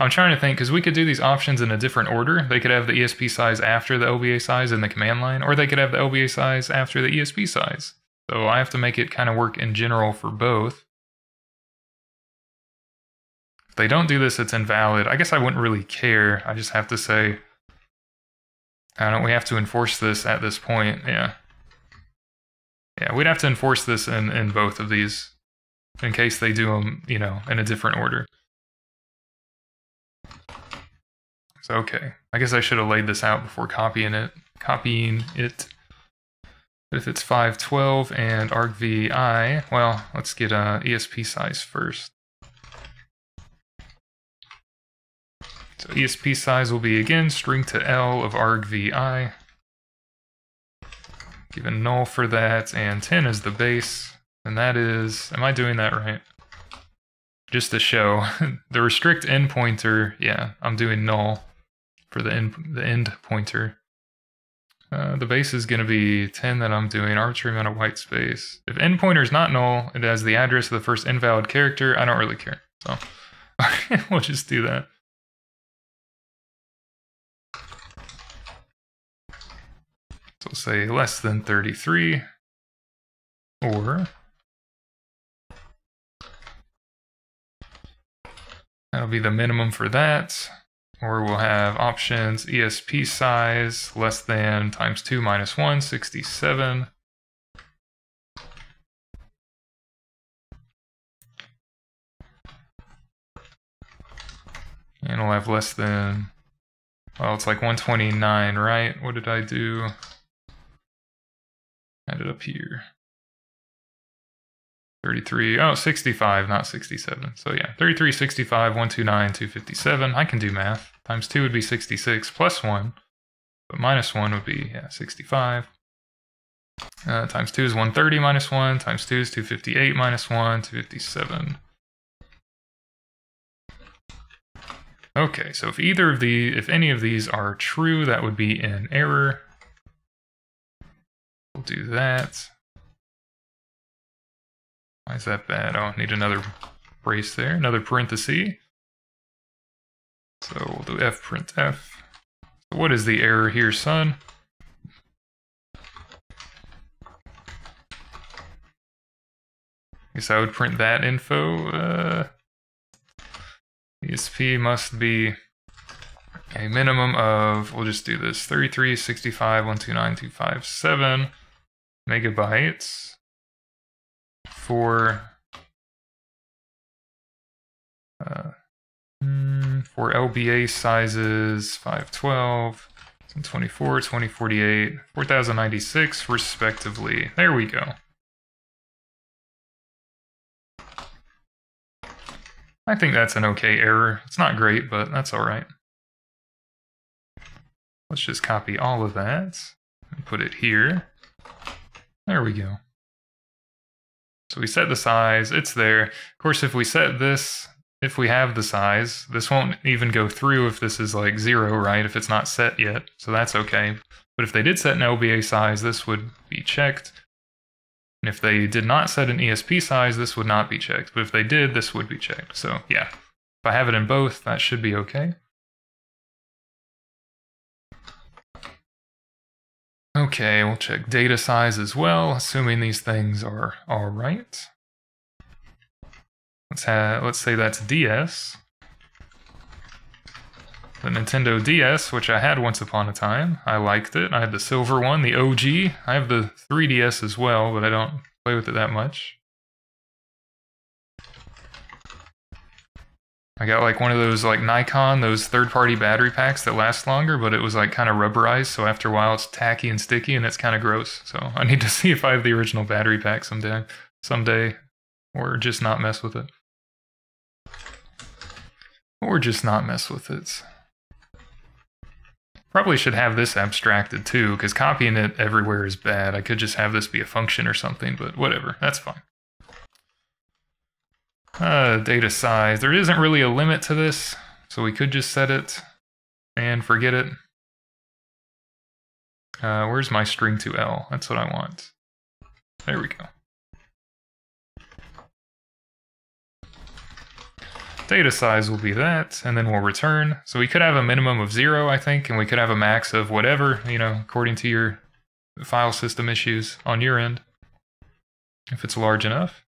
I'm trying to think, because we could do these options in a different order. They could have the ESP size after the LBA size in the command line, or they could have the LBA size after the ESP size. So I have to make it kind of work in general for both. If they don't do this, it's invalid. I guess I wouldn't really care. I just have to say, we have to enforce this at this point, yeah. Yeah, we'd have to enforce this in both of these, in case they do them, you know, in a different order. So, okay. I guess I should have laid this out before copying it. But if it's 512 and argvi, well, let's get ESP size first. So ESP size will be, again, string to L of argvi. Give a null for that, and 10 is the base. And that is, am I doing that right? Just to show, the restrict end pointer, yeah, I'm doing null for the end pointer. The base is going to be 10 that I'm doing, arbitrary amount of white space. If end pointer is not null, it has the address of the first invalid character. I don't really care, so we'll just do that. So we'll say less than 33, or... that'll be the minimum for that, or we'll have options ESP size less than times 2 minus 1, 67. And we'll have less than, well, it's like 129, right? What did I do? Add it up here. 33, oh, 65, not 67. So yeah, 33, 65, 129, 257. I can do math. Times 2 would be 66 plus 1, but minus 1 would be, yeah, 65. Times 2 is 130 minus 1, times 2 is 258 minus 1, 257. Okay, so if either of the, if any of these are true, that would be an error. We'll do that. Why is that bad? Oh, I need another brace there, another parenthesis. So we'll do f printf. So What is the error here, son? Guess I would print that info. ESP must be a minimum of, we'll just do this, 3365129257 megabytes for LBA sizes 512, 1024, 2048, 4096 respectively. There we go. I think that's an okay error. It's not great, but that's all right. Let's just copy all of that and put it here. There we go. So we set the size, it's there. Of course, if we set this, if we have the size, this won't even go through if this is like 0, right? If it's not set yet, so that's okay. But if they did set an LBA size, this would be checked. And if they did not set an ESP size, this would not be checked. But if they did, this would be checked. So yeah, if I have it in both, that should be okay. Okay, we'll check data size as well, assuming these things are all right. Let's say that's DS. The Nintendo DS, which I had once upon a time. I liked it. I had the silver one, the OG. I have the 3DS as well, but I don't play with it that much. I got like one of those like Nikon, those third-party battery packs that last longer, but it was like kind of rubberized, so after a while it's tacky and sticky and it's kind of gross. So I need to see if I have the original battery pack someday, or just not mess with it. Or just not mess with it. Probably should have this abstracted too, because copying it everywhere is bad. I could just have this be a function or something, but whatever, that's fine. Data size. There isn't really a limit to this, so we could just set it and forget it. Where's my string to L? That's what I want. There we go. Data size will be that, and then we'll return. So we could have a minimum of 0, I think, and we could have a max of whatever, you know, according to your file system issues on your end, if it's large enough.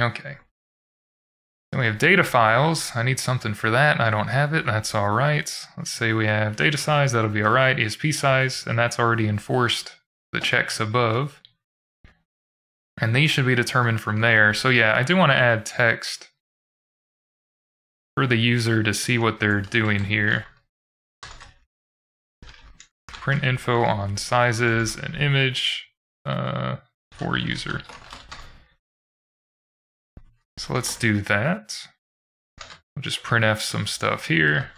Okay. Then we have data files. I need something for that. I don't have it. That's all right. Let's say we have data size. That'll be all right. ESP size, and that's already enforced the checks above. And these should be determined from there. So yeah, I do want to add text for the user to see what they're doing here. Print info on sizes and image for user. So let's do that. We'll just printf some stuff here.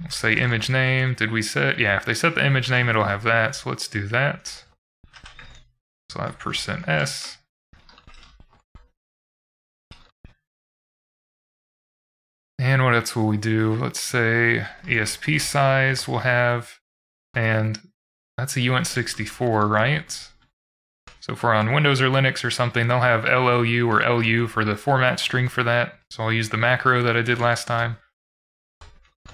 We'll say image name. Did we set? Yeah, if they set the image name, it'll have that. So let's do that. So I have %s. And what else will we do? Let's say ESP size we'll have, and that's a UINT64, right? So if we're on Windows or Linux or something, they'll have LLU or LU for the format string for that. So I'll use the macro that I did last time.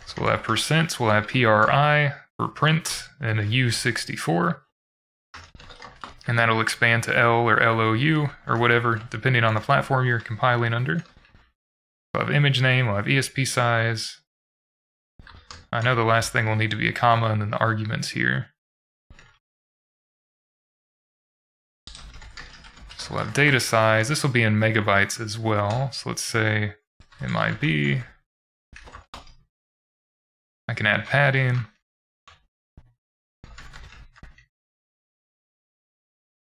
So we'll have percents, we'll have PRI for print, and a U64. And that'll expand to L or LOU or whatever, depending on the platform you're compiling under. We'll have image name, we'll have ESP size. I know the last thing will need to be a comma and then the arguments here. So we'll have data size. This will be in megabytes as well. So let's say MIB. I can add padding,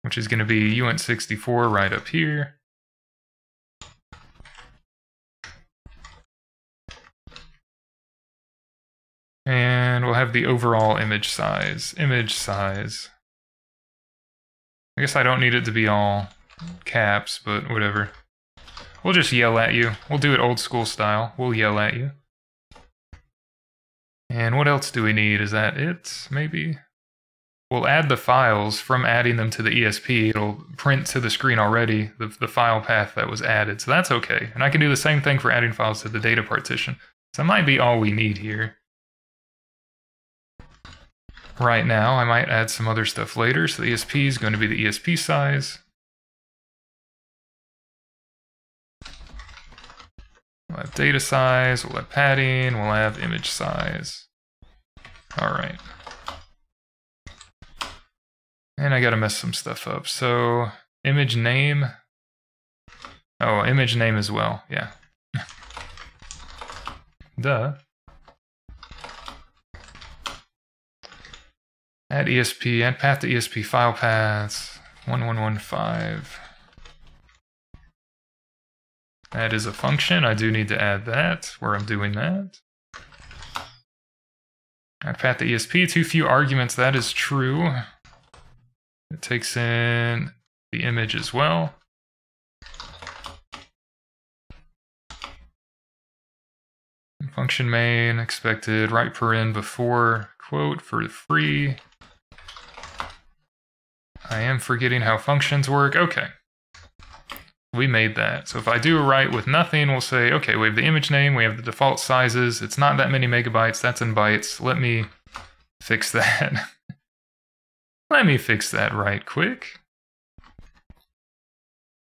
which is going to be UINT64 right up here. And we'll have the overall image size. Image size. I guess I don't need it to be all caps, but whatever. We'll just yell at you. We'll do it old school style. We'll yell at you. And what else do we need? Is that it? Maybe? We'll add the files from adding them to the ESP. It'll print to the screen already the file path that was added, so that's okay. And I can do the same thing for adding files to the data partition. So that might be all we need here. Right now, I might add some other stuff later. So the ESP is going to be the ESP size. We'll have data size, we'll have padding, we'll have image size. All right. And I gotta mess some stuff up. So image name. Oh, image name as well. Yeah. Duh. Add ESP, add path to ESP file paths, 1115. That is a function. I do need to add that where I'm doing that. Add path to ESP, too few arguments. That is true. It takes in the image as well. Function main expected right paren before quote for free. I am forgetting how functions work. Okay. We made that. So if I do a write with nothing, we'll say, okay, we have the image name, we have the default sizes. It's not that many megabytes, that's in bytes. Let me fix that. Let me fix that right quick.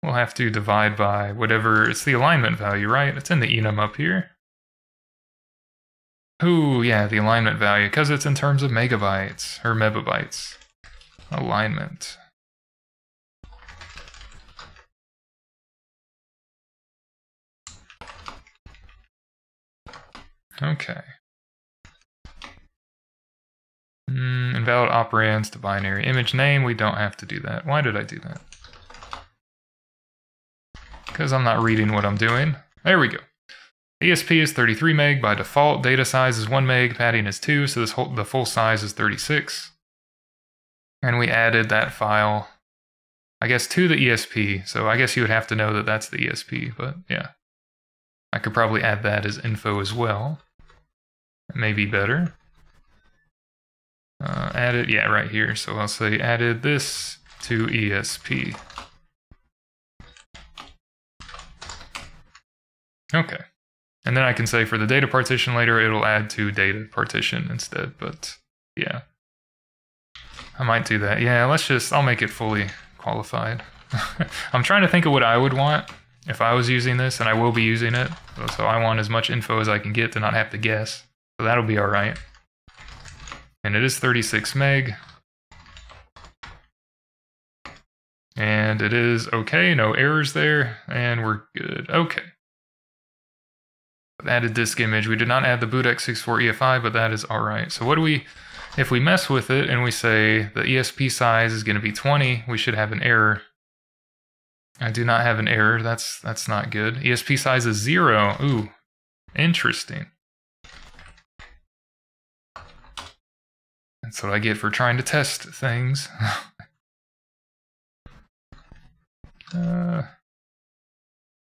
We'll have to divide by whatever, it's the alignment value, right? It's in the enum up here. Ooh, yeah, the alignment value, because it's in terms of megabytes, or megabytes. Alignment. Okay. Invalid operands to binary. Image name, we don't have to do that. Why did I do that? Because I'm not reading what I'm doing. There we go. ESP is 33 meg by default. Data size is 1 meg. Padding is 2. So this whole, the full size is 36. And we added that file, I guess, to the ESP. So I guess you would have to know that that's the ESP. But yeah, I could probably add that as info as well. That may be better. Added, yeah, right here. So I'll say added this to ESP. Okay. And then I can say for the data partition later, it'll add to data partition instead, but yeah. I might do that. Yeah, let's just, I'll make it fully qualified. I'm trying to think of what I would want if I was using this, and I will be using it. So I want as much info as I can get to not have to guess. So that'll be all right. And it is 36 meg. And it is okay, no errors there, and we're good. Okay. Added disk image. We did not add the bootx64 EFI, but that is alright. So what do we, if we mess with it and we say the ESP size is going to be 20, we should have an error. I do not have an error. That's not good. ESP size is 0. Ooh, interesting. That's what I get for trying to test things.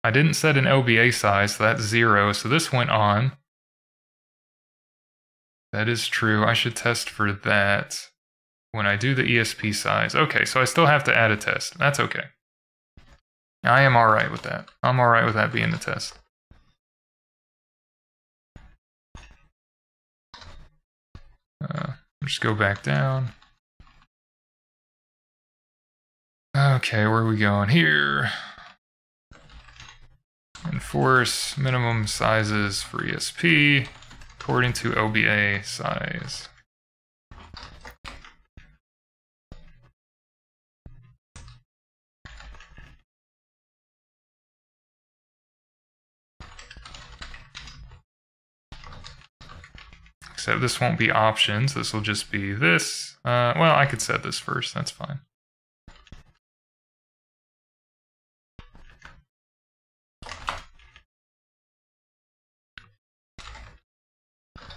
I didn't set an LBA size, so that's 0, so this went on. That is true, I should test for that when I do the ESP size. Okay, so I still have to add a test, that's okay. I am alright with that. I'm alright with that being the test. Just go back down. Okay, where are we going here? Enforce minimum sizes for ESP according to LBA size. Except this won't be options, this will just be this. Well, I could set this first, that's fine.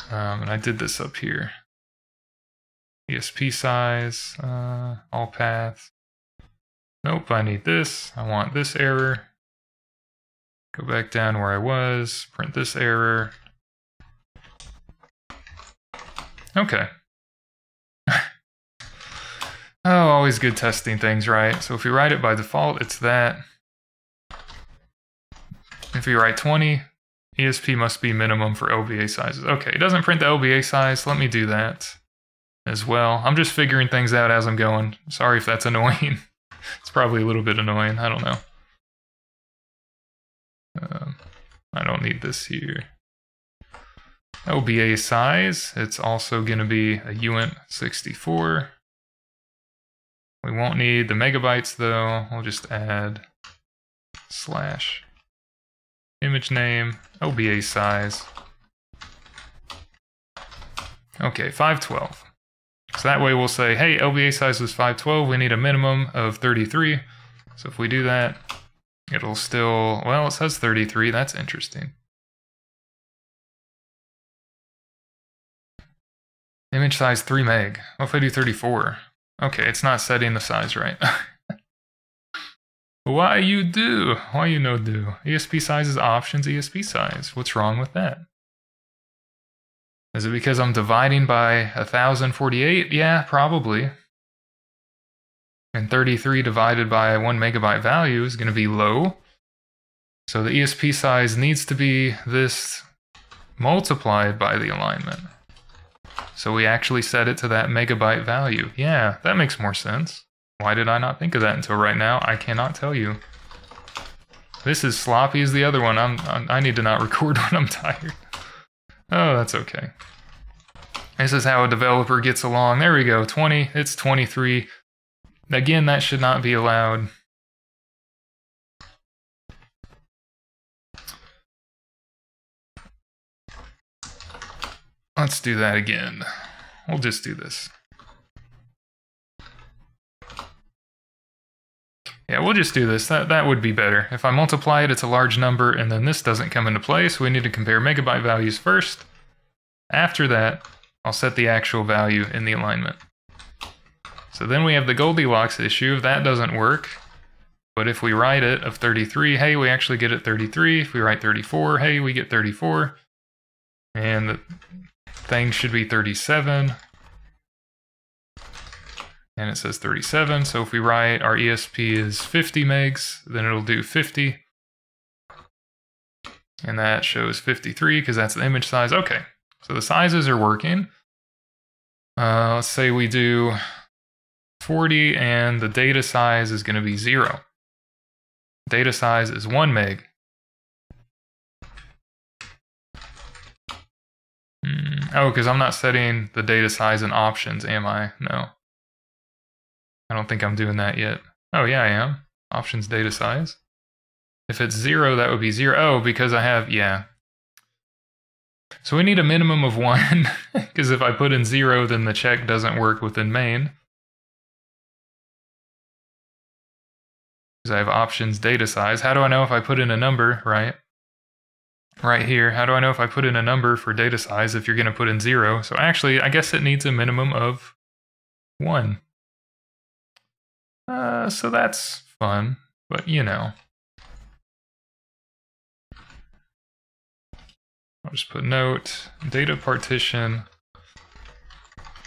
And I did this up here. ESP size, all paths. Nope, I need this. I want this error. Go back down where I was, print this error. Okay. Oh, always good testing things, right? So if you write it by default, it's that. If you write 20, ESP must be minimum for LBA sizes. Okay, it doesn't print the LBA size. Let me do that as well. I'm just figuring things out as I'm going. Sorry if that's annoying. It's probably a little bit annoying. I don't know. I don't need this here. LBA size. It's also going to be a uint 64. We won't need the megabytes though. We'll just add / image name, LBA size. Okay, 512. So that way we'll say, hey, LBA size is 512. We need a minimum of 33. So if we do that, it'll still, well, it says 33. That's interesting. Image size 3 meg. What if I do 34? Okay, it's not setting the size right. Why you do? Why you no do? ESP size is options ESP size. What's wrong with that? Is it because I'm dividing by 1048? Yeah, probably. And 33 divided by 1 megabyte value is going to be low. So the ESP size needs to be this multiplied by the alignment. So we actually set it to that megabyte value. Yeah, that makes more sense. Why did I not think of that until right now? I cannot tell you. This is sloppy as the other one. I need to not record when I'm tired. Oh, that's okay. This is how a developer gets along. There we go, 20, it's 23. Again, that should not be allowed. Let's do that again. We'll just do this. Yeah, we'll just do this. That would be better. If I multiply it, it's a large number, and then this doesn't come into play, so we need to compare megabyte values first. After that, I'll set the actual value in the alignment. So then we have the Goldilocks issue. If that doesn't work, but if we write it of 33, hey, we actually get it 33. If we write 34, hey, we get 34. And the thing should be 37. And it says 37, so if we write our ESP is 50 megs, then it'll do 50. And that shows 53, because that's the image size. Okay, so the sizes are working. Let's say we do 40, and the data size is going to be 0. Data size is 1 meg. Oh, because I'm not setting the data size in options, am I? No. I don't think I'm doing that yet. Oh yeah, I am. Options data size. If it's 0, that would be 0. Oh, because I have, yeah. So we need a minimum of 1, because if I put in 0, then the check doesn't work within main. Because I have options data size. How do I know if I put in a number, right? Right here, how do I know if I put in a number for data size if you're gonna put in 0? So actually, I guess it needs a minimum of 1. So that's fun, but you know. I'll just put note, data partition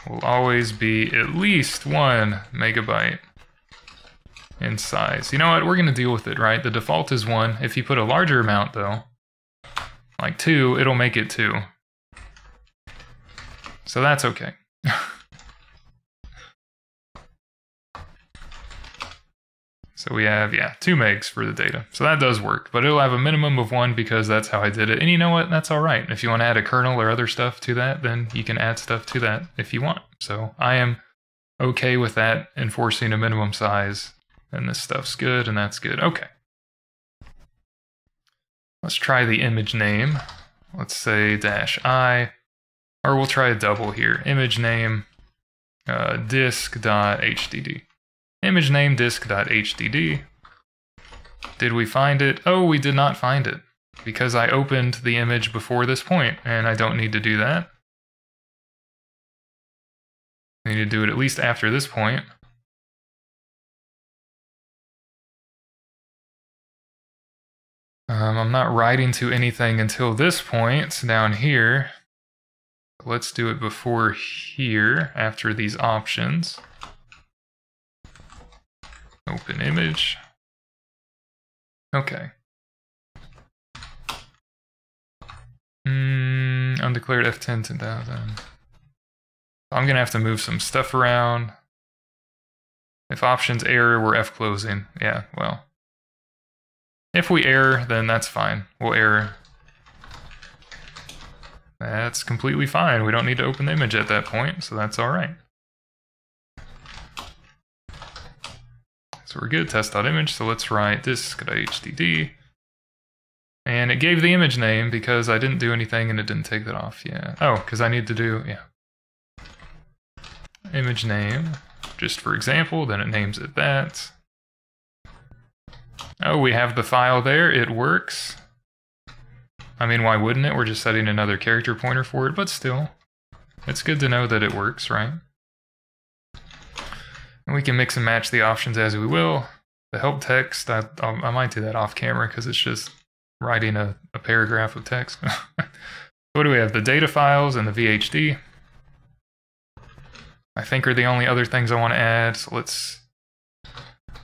will always be at least 1 megabyte in size. You know what, we're gonna deal with it, right? The default is 1. If you put a larger amount though, like 2, it'll make it 2. So that's okay. So we have, yeah, 2 megs for the data. So that does work, but it'll have a minimum of 1 because that's how I did it. And you know what? That's all right. If you want to add a kernel or other stuff to that, then you can add stuff to that if you want. So I am okay with that, enforcing a minimum size, and this stuff's good, and that's good. Okay. Let's try the image name. Let's say -i, or we'll try a double here. Image name, disk.hdd. Image name disk.hdd. Did we find it? Oh, we did not find it because I opened the image before this point, and I don't need to do that. I need to do it at least after this point. I'm not writing to anything until this point down here. Let's do it before here, after these options. Open image. Okay. Undeclared F10 10,000. I'm gonna have to move some stuff around. If options error, we're F closing. Yeah, well. If we error, then that's fine. We'll error. That's completely fine. We don't need to open the image at that point, so that's all right. So we're good. Test.image. So let's write this disk.hdd. And it gave the image name because I didn't do anything and it didn't take that off. Yeah. Oh, because I need to do, yeah. Image name, just for example, then it names it that. Oh, we have the file there. It works. I mean, why wouldn't it? We're just setting another character pointer for it, but still. It's good to know that it works, right? And we can mix and match the options as we will. The help text, I might do that off camera because it's just writing a paragraph of text. What do we have? The data files and the VHD. I think are the only other things I want to add, so let's...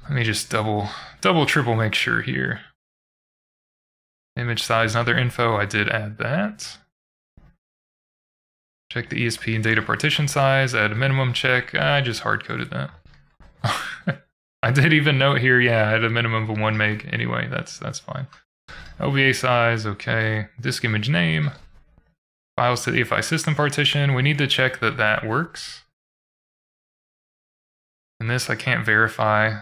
Let me just triple make sure here. Image size and other info, I did add that. Check the ESP and data partition size, add a minimum check. I just hard-coded that. I did even note here, yeah, I had a minimum of 1 meg. Anyway, that's fine. LBA size, okay. Disk image name. Files to the EFI system partition. We need to check that that works. And this I can't verify.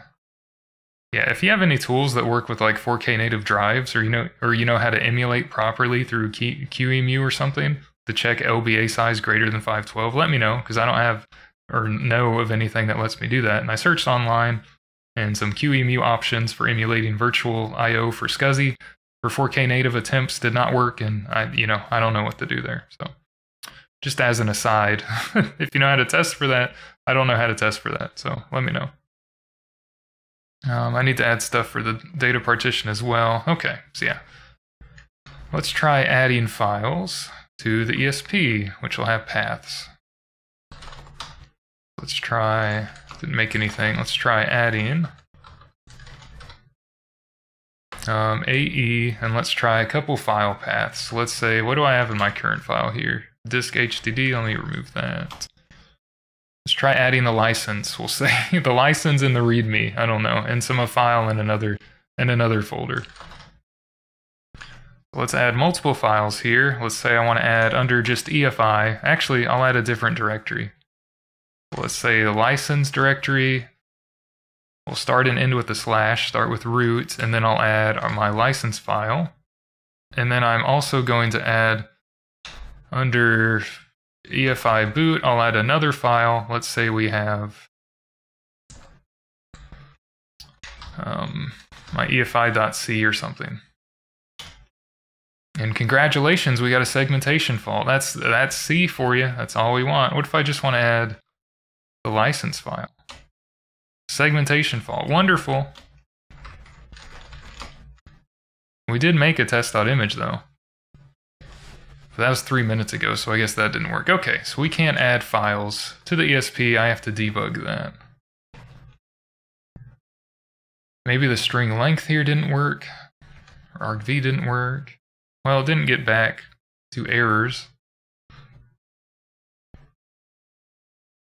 Yeah, if you have any tools that work with like 4K native drives, or you know how to emulate properly through QEMU or something to check LBA size greater than 512, let me know, because I don't have or know of anything that lets me do that. And I searched online and some QEMU options for emulating virtual I/O for SCSI for 4K native attempts did not work, and I don't know what to do there. So just as an aside, if you know how to test for that, I don't know how to test for that, so let me know. I need to add stuff for the data partition as well. Okay, so yeah. Let's try adding files to the ESP, which will have paths. Let's try, didn't make anything, let's try adding AE, and let's try a couple file paths. So let's say, what do I have in my current file here? Disk HDD, let me remove that. Let's try adding the license, we'll say. The license and the readme, I don't know, and a file in another folder. So let's add multiple files here. Let's say I want to add under just EFI. Actually, I'll add a different directory. So let's say the license directory. We'll start and end with a slash, start with root, and then I'll add my license file. And then I'm also going to add under EFI boot, I'll add another file. Let's say we have my EFI.c or something. And congratulations, we got a segmentation fault. That's C for you. That's all we want. What if I just want to add the license file? Segmentation fault. Wonderful. We did make a test.image though. That was 3 minutes ago, so I guess that didn't work. Okay, so we can't add files to the ESP. I have to debug that. Maybe the string length here didn't work. Or argv didn't work. Well, it didn't get back to errors.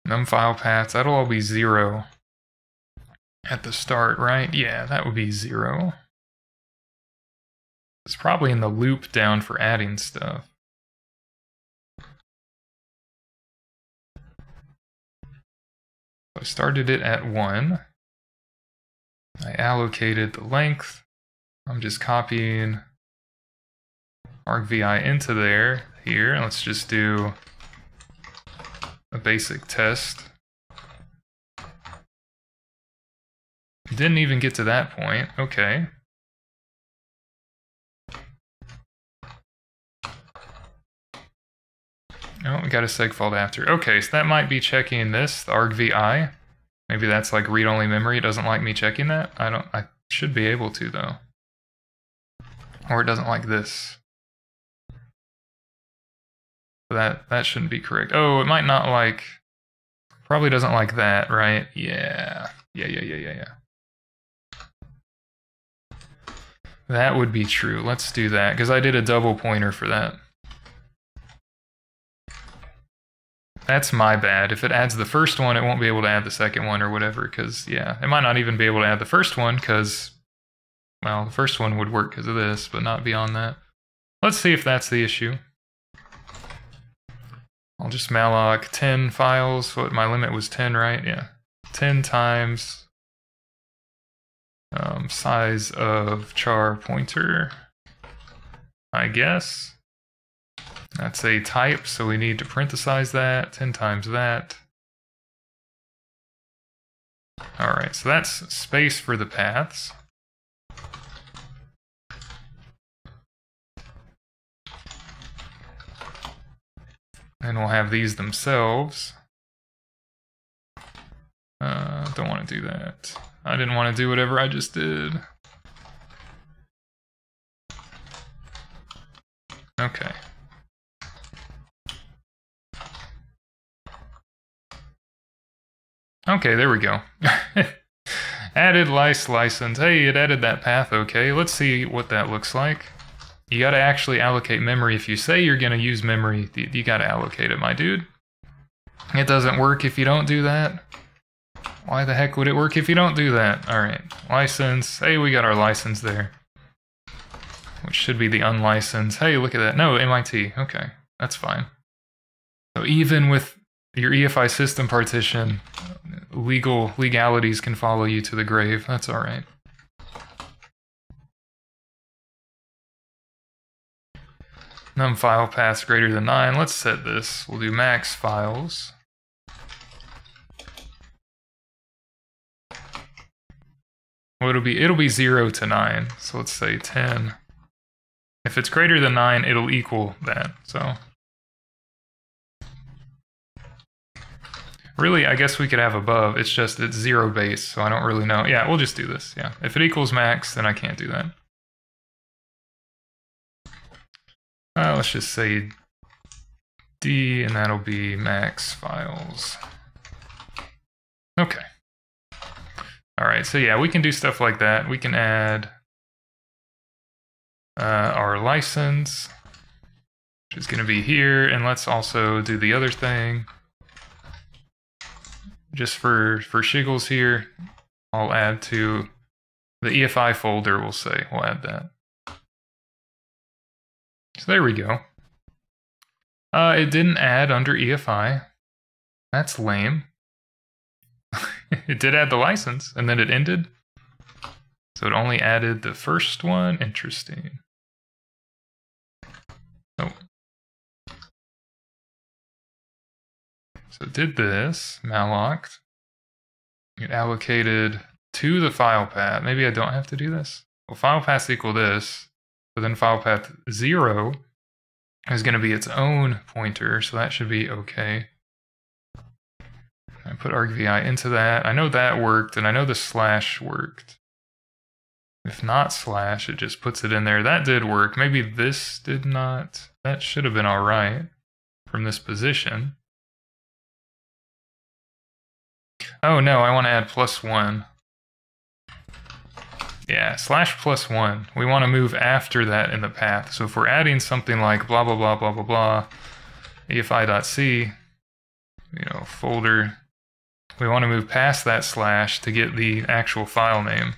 Num file paths, that'll all be 0 at the start, right? Yeah, that would be 0. It's probably in the loop down for adding stuff. I started it at 1. I allocated the length. I'm just copying argvi into there, here. And let's just do a basic test. Didn't even get to that point. Okay. Oh, we got a seg fault after. Okay, so that might be checking this, the argvi. Maybe that's like read-only memory. It doesn't like me checking that. I should be able to though. Or it doesn't like this. That shouldn't be correct. Oh, it might not like. Probably doesn't like that, right? Yeah. Yeah. That would be true. Let's do that because I did a double pointer for that. That's my bad. If it adds the first one, it won't be able to add the second one or whatever, because, yeah, it might not even be able to add the first one, because, well, the first one would work because of this, but not beyond that. Let's see if that's the issue. I'll just malloc 10 files, so my limit was 10, right? Yeah. 10 times size of char pointer, I guess. That's a type, so we need to parenthesize that, 10 times that. Alright, so that's space for the paths. And we'll have these themselves. Don't want to do that. I didn't want to do whatever I just did. Okay. Okay, there we go. Added lice license. Hey, it added that path, okay. Let's see what that looks like. You gotta actually allocate memory. If you say you're gonna use memory, you gotta allocate it, my dude. It doesn't work if you don't do that. Why the heck would it work if you don't do that? Alright, license. Hey, we got our license there. Which should be the unlicensed. Hey, look at that. No, MIT. Okay, that's fine. So even with your EFI system partition, legalities can follow you to the grave. That's alright. Num file paths greater than 9. Let's set this. We'll do max files. Well, it'll be 0 to 9, so let's say 10. If it's greater than 9, it'll equal that, so. Really, I guess we could have above, it's just it's 0 base, so I don't really know. Yeah, we'll just do this, yeah. If it equals max, then I can't do that. Let's just say D, and that'll be max files. Okay. Alright, so yeah, we can do stuff like that. We can add our license, which is going to be here, and let's also do the other thing. Just for shiggles here, I'll add to the EFI folder, we'll say. We'll add that. So there we go. It didn't add under EFI. That's lame. It did add the license, and then it ended. So it only added the first one. Interesting. Oh. So it did this, malloc. It allocated to the file path. Maybe I don't have to do this. Well, file path equal this, but then file path 0 is going to be its own pointer, so that should be okay. I put argvi into that. I know that worked, and I know the slash worked. If not slash, it just puts it in there. That did work. Maybe this did not. That should have been all right from this position. Oh no, I want to add +1. Yeah, /+1. We want to move after that in the path. So if we're adding something like blah, blah, blah, blah, blah, blah, EFI.c, you know, folder, we want to move past that slash to get the actual file name.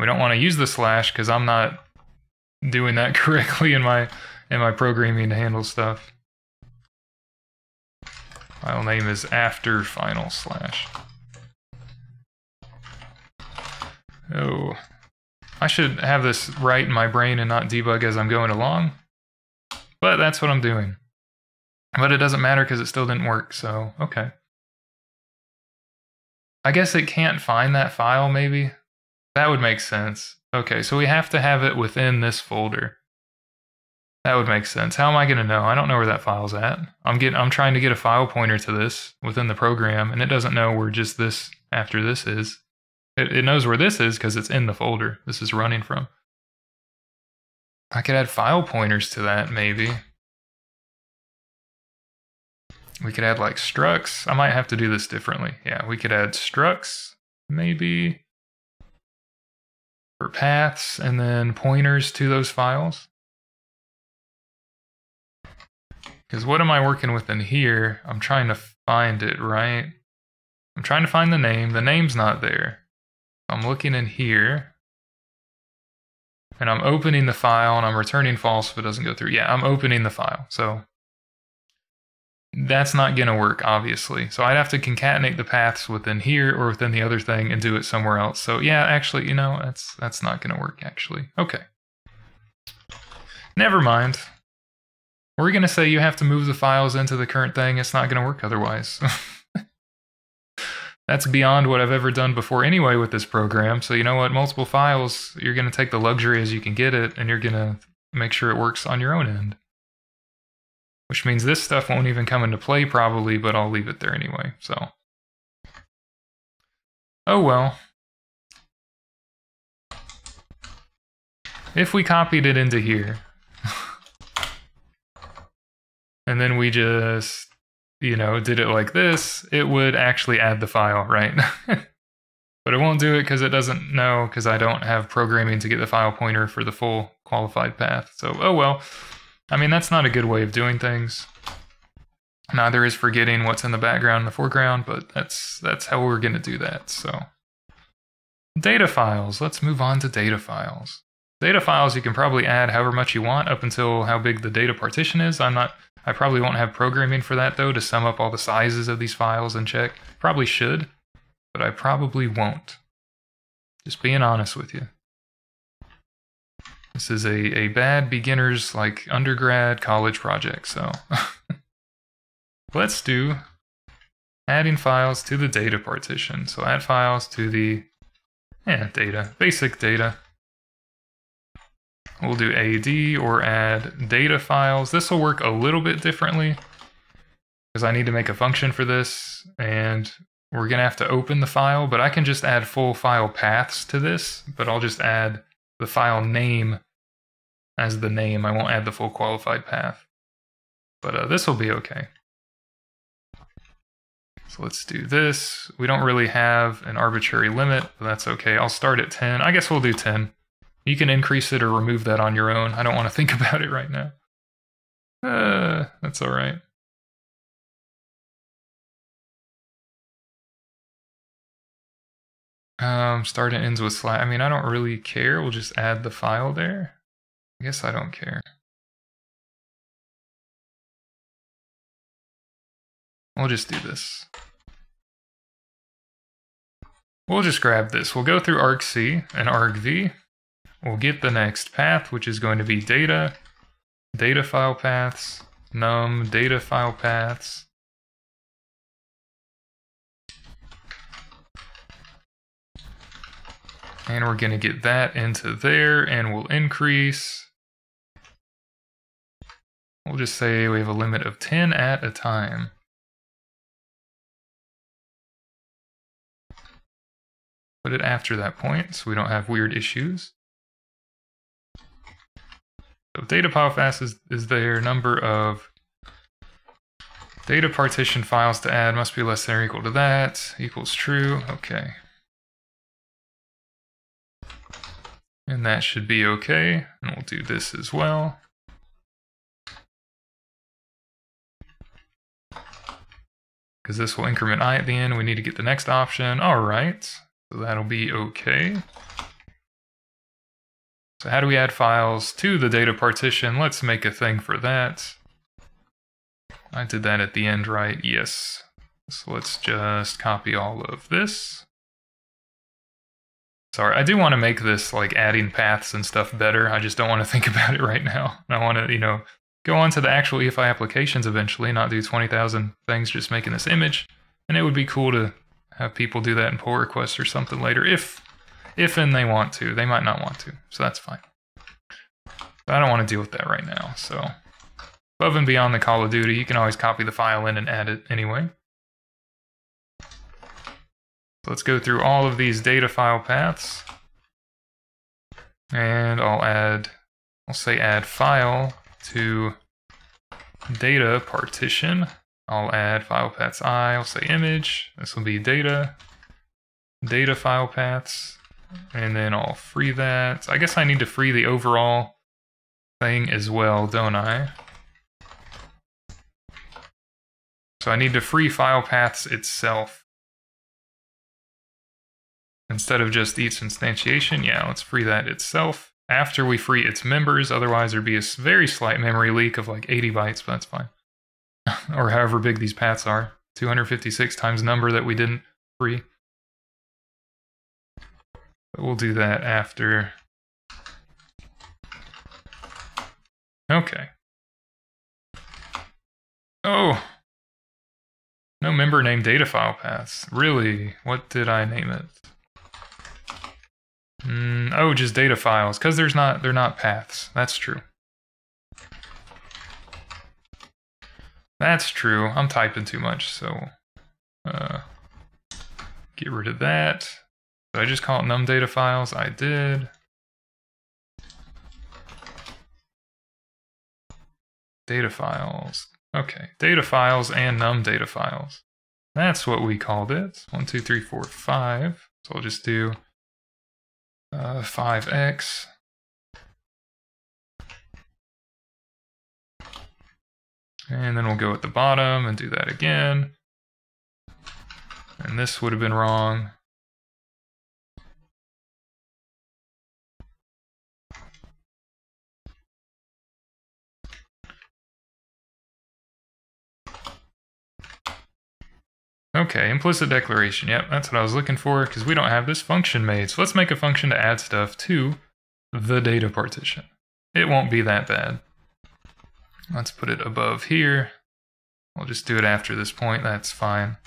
We don't want to use the slash because I'm not doing that correctly in my programming to handle stuff. File name is after final slash. Oh, I should have this right in my brain and not debug as I'm going along, but that's what I'm doing. But it doesn't matter because it still didn't work, so okay. I guess it can't find that file, maybe? That would make sense. Okay, so we have to have it within this folder. That would make sense. How am I going to know? I don't know where that file's at. I'm trying to get a file pointer to this within the program, and it doesn't know where just this after this is. It knows where this is because it's in the folder this is running from. I could add file pointers to that, maybe. We could add like structs. I might have to do this differently. Yeah, we could add structs, maybe, for paths, and then pointers to those files. Because what am I working with in here? I'm trying to find it, right? I'm trying to find the name. The name's not there. I'm looking in here. And I'm opening the file, and I'm returning false if it doesn't go through. Yeah, I'm opening the file. So that's not going to work, obviously. So I'd have to concatenate the paths within here or within the other thing and do it somewhere else. So yeah, actually, you know, that's not going to work, actually. Okay. Never mind. We're going to say you have to move the files into the current thing. It's not going to work otherwise. That's beyond what I've ever done before anyway with this program. So you know what? Multiple files, you're going to take the luxury as you can get it, and you're going to make sure it works on your own end. Which means this stuff won't even come into play probably, but I'll leave it there anyway. So, oh well. If we copied it into here, and then we just, you know, did it like this, it would actually add the file, right? But it won't do it because it doesn't know, because I don't have programming to get the file pointer for the full qualified path. So, oh well. I mean, that's not a good way of doing things. Neither is forgetting what's in the background and the foreground, but that's how we're going to do that. So, data files. Let's move on to data files. Data files you can probably add however much you want up until how big the data partition is. I probably won't have programming for that though, to sum up all the sizes of these files and check. Probably should, but I probably won't. Just being honest with you. This is a bad beginner's, like, undergrad college project, so. Let's do adding files to the data partition. So add files to the, data, basic data. We'll do AD or add data files. This will work a little bit differently because I need to make a function for this, and we're going to have to open the file, but I can just add full file paths to this, but I'll just add the file name as the name. I won't add the full qualified path, but this will be okay. So let's do this. We don't really have an arbitrary limit, but that's okay. I'll start at 10. I guess we'll do 10. You can increase it or remove that on your own. I don't want to think about it right now. That's all right. Start and ends with slash. I mean, I don't really care. We'll just add the file there. I guess I don't care. We'll just do this. We'll just grab this. We'll go through argc and argv. We'll get the next path, which is going to be data, data file paths, num, data file paths. And we're going to get that into there, and we'll increase. We'll just say we have a limit of 10 at a time. Put it after that point so we don't have weird issues. So data file path is there. Number of data partition files to add must be less than or equal to that. Equals true. Okay. And that should be okay, and we'll do this as well. Because this will increment I at the end, we need to get the next option. All right, so that'll be okay. So how do we add files to the data partition? Let's make a thing for that. I did that at the end, right? Yes. So let's just copy all of this. Sorry, I do want to make this, like, adding paths and stuff better. I just don't want to think about it right now. I want to, you know, go on to the actual EFI applications eventually, not do 20,000 things just making this image. And it would be cool to have people do that in pull requests or something later, if and they want to. They might not want to, so that's fine. But I don't want to deal with that right now, so. Above and beyond the Call of Duty, you can always copy the file in and add it anyway. Let's go through all of these data file paths, and I'll say add file to data partition. I'll add file paths I, I'll say image, this will be data, data file paths, and then I'll free that. I guess I need to free the overall thing as well, don't I? So I need to free file paths itself. Instead of just each instantiation, yeah, let's free that itself after we free its members. Otherwise, there'd be a very slight memory leak of like 80 bytes, but that's fine. Or however big these paths are. 256 times number that we didn't free. But we'll do that after. Okay. Oh! No member name data file paths. Really? What did I name it? Oh, just data files, because they're not paths. That's true. That's true. I'm typing too much, so get rid of that. Did I just call it num data files? I did. Data files. Okay, data files and num data files. That's what we called it. 1, 2, 3, 4, 5. So I'll just do 5x. And then we'll go at the bottom and do that again. And this would have been wrong. Okay, implicit declaration. Yep, that's what I was looking for, because we don't have this function made. So let's make a function to add stuff to the data partition. It won't be that bad. Let's put it above here. I'll just do it after this point. That's fine.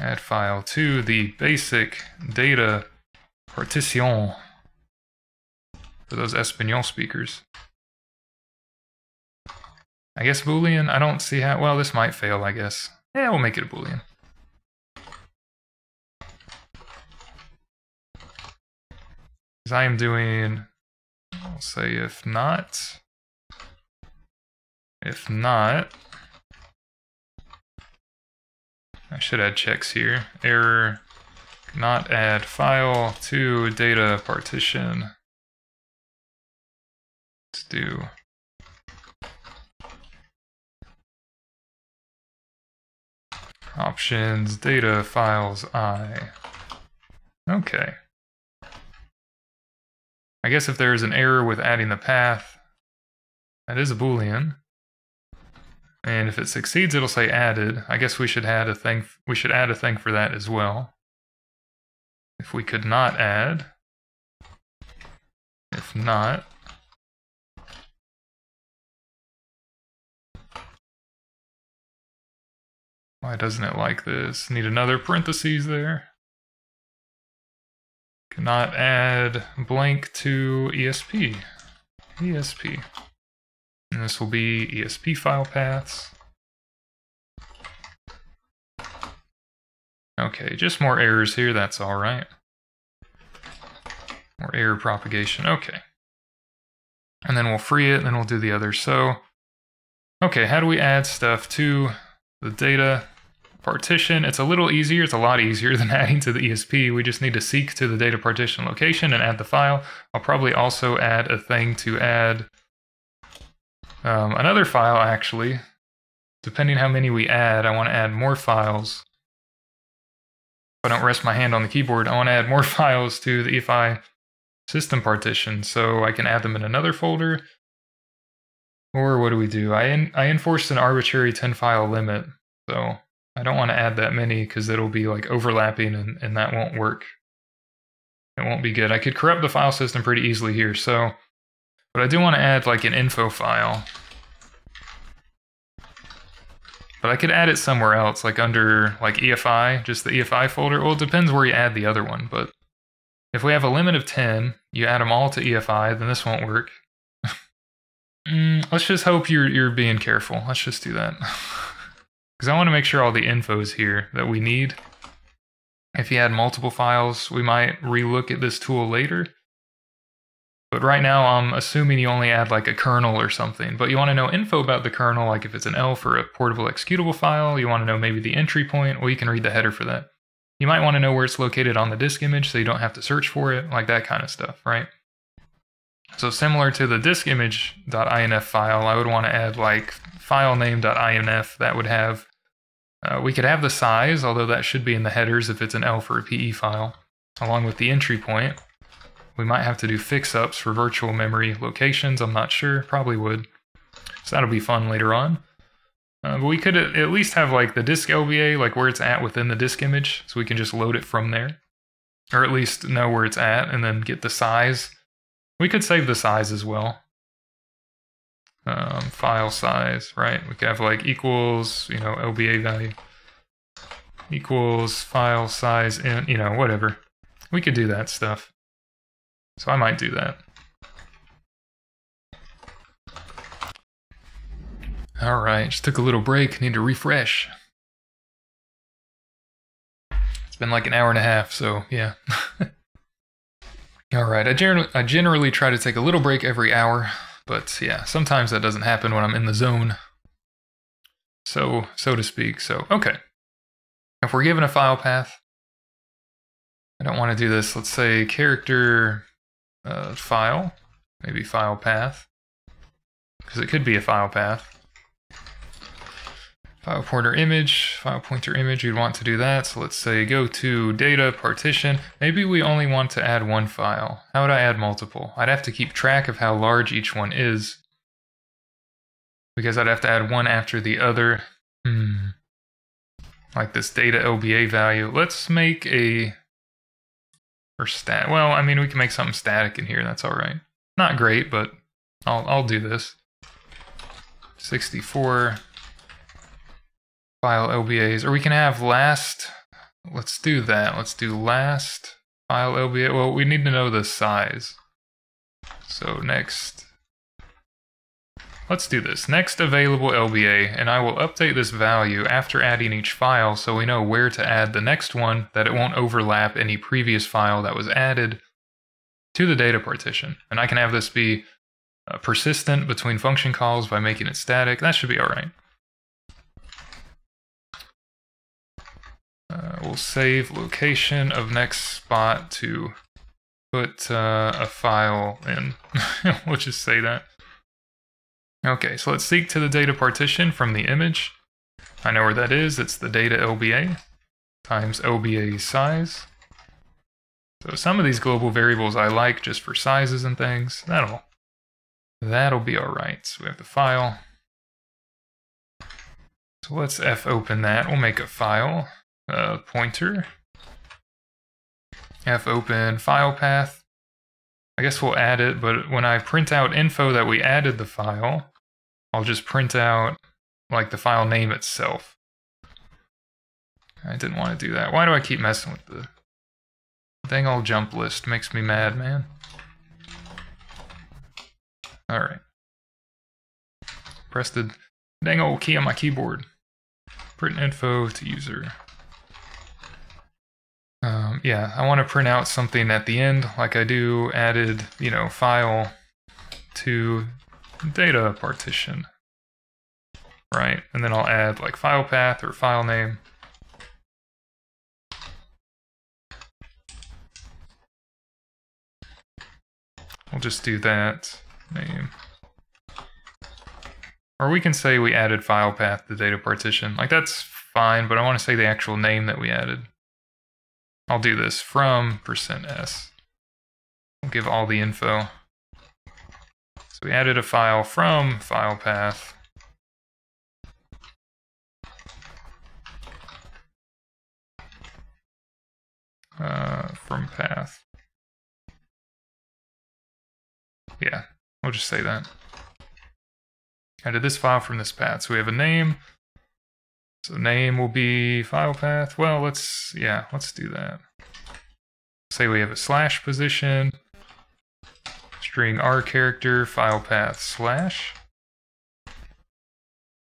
Add file to the basic data partition for those Espanol speakers. I guess Boolean, I don't see how, well, this might fail, I guess. Yeah, we'll make it a Boolean. Because I am doing, I'll say if not, I should add checks here. Error, not add file to data partition. Let's do. Options, data, files, I. Okay. I guess if there is an error with adding the path, that is a Boolean. And if it succeeds, it'll say added. I guess we should add a thing. We should add a thing for that as well. If we could not add, if not. Why doesn't it like this? Need another parentheses there. Cannot add blank to ESP. ESP. And this will be ESP file paths. Okay, just more errors here, that's all right. More error propagation, okay. And then we'll free it, and then we'll do the other. So, okay, how do we add stuff to the data partition? It's a little easier, it's a lot easier than adding to the ESP. We just need to seek to the data partition location and add the file. I'll probably also add a thing to add another file, actually. Depending how many we add, I want to add more files. If I don't rest my hand on the keyboard, I want to add more files to the EFI system partition, so I can add them in another folder. Or what do we do? I enforced an arbitrary 10-file limit, so I don't want to add that many because it'll be like overlapping and that won't work. It won't be good. I could corrupt the file system pretty easily here, so... But I do want to add like an info file. But I could add it somewhere else, like under like EFI, just the EFI folder. Well, it depends where you add the other one, but... If we have a limit of 10, you add them all to EFI, then this won't work. Let's just hope you're being careful. Let's just do that. Because I want to make sure all the info's here that we need. If you add multiple files, we might relook at this tool later. But right now, I'm assuming you only add like a kernel or something. But you want to know info about the kernel, like if it's an ELF or a portable executable file. You want to know maybe the entry point, or you can read the header for that. You might want to know where it's located on the disk image so you don't have to search for it, like that kind of stuff, right? So similar to the disk image.inf file, I would want to add like file name.inf. That would have, we could have the size, although that should be in the headers if it's an ELF or a PE file, along with the entry point. We might have to do fix-ups for virtual memory locations, I'm not sure, probably would. So that'll be fun later on. But we could at least have like the disk LVA, like where it's at within the disk image, so we can just load it from there. Or at least know where it's at and then get the size. We could save the size as well. File size, right? We could have like equals, you know, LBA value. Equals file size, and you know, whatever. We could do that stuff. So I might do that. All right, just took a little break, need to refresh. It's been like an hour and a half, so yeah. All right, I generally try to take a little break every hour, but yeah, sometimes that doesn't happen when I'm in the zone, so to speak. So, okay, if we're given a file path, I don't want to do this. Let's say character file, maybe file path, because it could be a file path. File pointer image, you'd want to do that. So let's say go to data partition. Maybe we only want to add one file. How would I add multiple? I'd have to keep track of how large each one is, because I'd have to add one after the other. Like this data LBA value. Let's make a, or stat, well, I mean, we can make something static in here. That's all right. Not great, but I'll do this. 64. File LBAs, or we can have last, let's do that, let's do last file LBA, well, we need to know the size. So next, let's do this, next available LBA, and I will update this value after adding each file so we know where to add the next one, that it won't overlap any previous file that was added to the data partition. And I can have this be persistent between function calls by making it static. That should be all right. We'll save location of next spot to put a file in. We'll just say that. Okay, so let's seek to the data partition from the image. I know where that is. It's the data LBA times LBA size. So some of these global variables I like just for sizes and things. That'll be all right. So we have the file. So let's F open that. We'll make a file. Pointer, F open file path. I guess we'll add it, but when I print out info that we added the file, I'll just print out like the file name itself. I didn't want to do that. Why do I keep messing with the dang old jump list? Makes me mad, man. All right. Press the dang old key on my keyboard. Print info to user. Yeah, I want to print out something at the end, like I do added, you know, file to data partition, right? And then I'll add like file path or file name. We'll just do that name. Or we can say we added file path to data partition. Like that's fine, but I want to say the actual name that we added. I'll do this from %s. I'll give all the info. So we added a file from file path. From path. Yeah, we'll just say that. Added this file from this path. So we have a name. So name will be file path. Well, let's do that. Say we have a slash position, string R character, file path slash.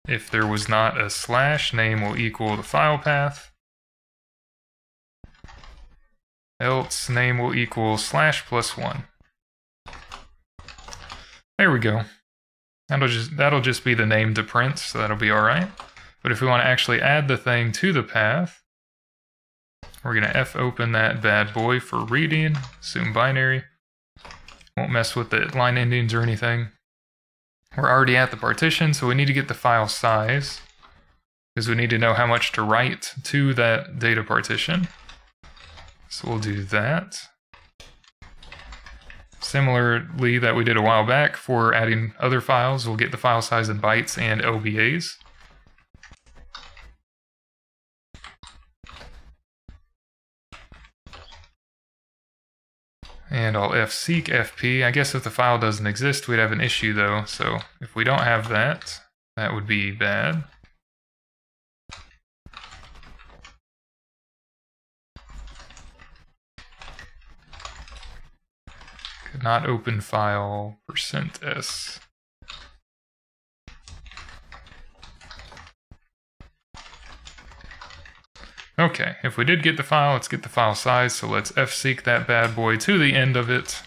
If there was not a slash, name will equal the file path. Else name will equal slash plus /1. There we go. That'll just be the name to print, so that'll be all right. But if we want to actually add the thing to the path, we're going to F open that bad boy for reading, assume binary. Won't mess with the line endings or anything. We're already at the partition, so we need to get the file size, because we need to know how much to write to that data partition. So we'll do that. Similarly, that we did a while back for adding other files, we'll get the file size in bytes and OBAs. And I'll fseek fp. I guess if the file doesn't exist, we'd have an issue though. So if we don't have that, that would be bad. Could not open file %s. Okay, if we did get the file, let's get the file size, so let's fseek that bad boy to the end of it,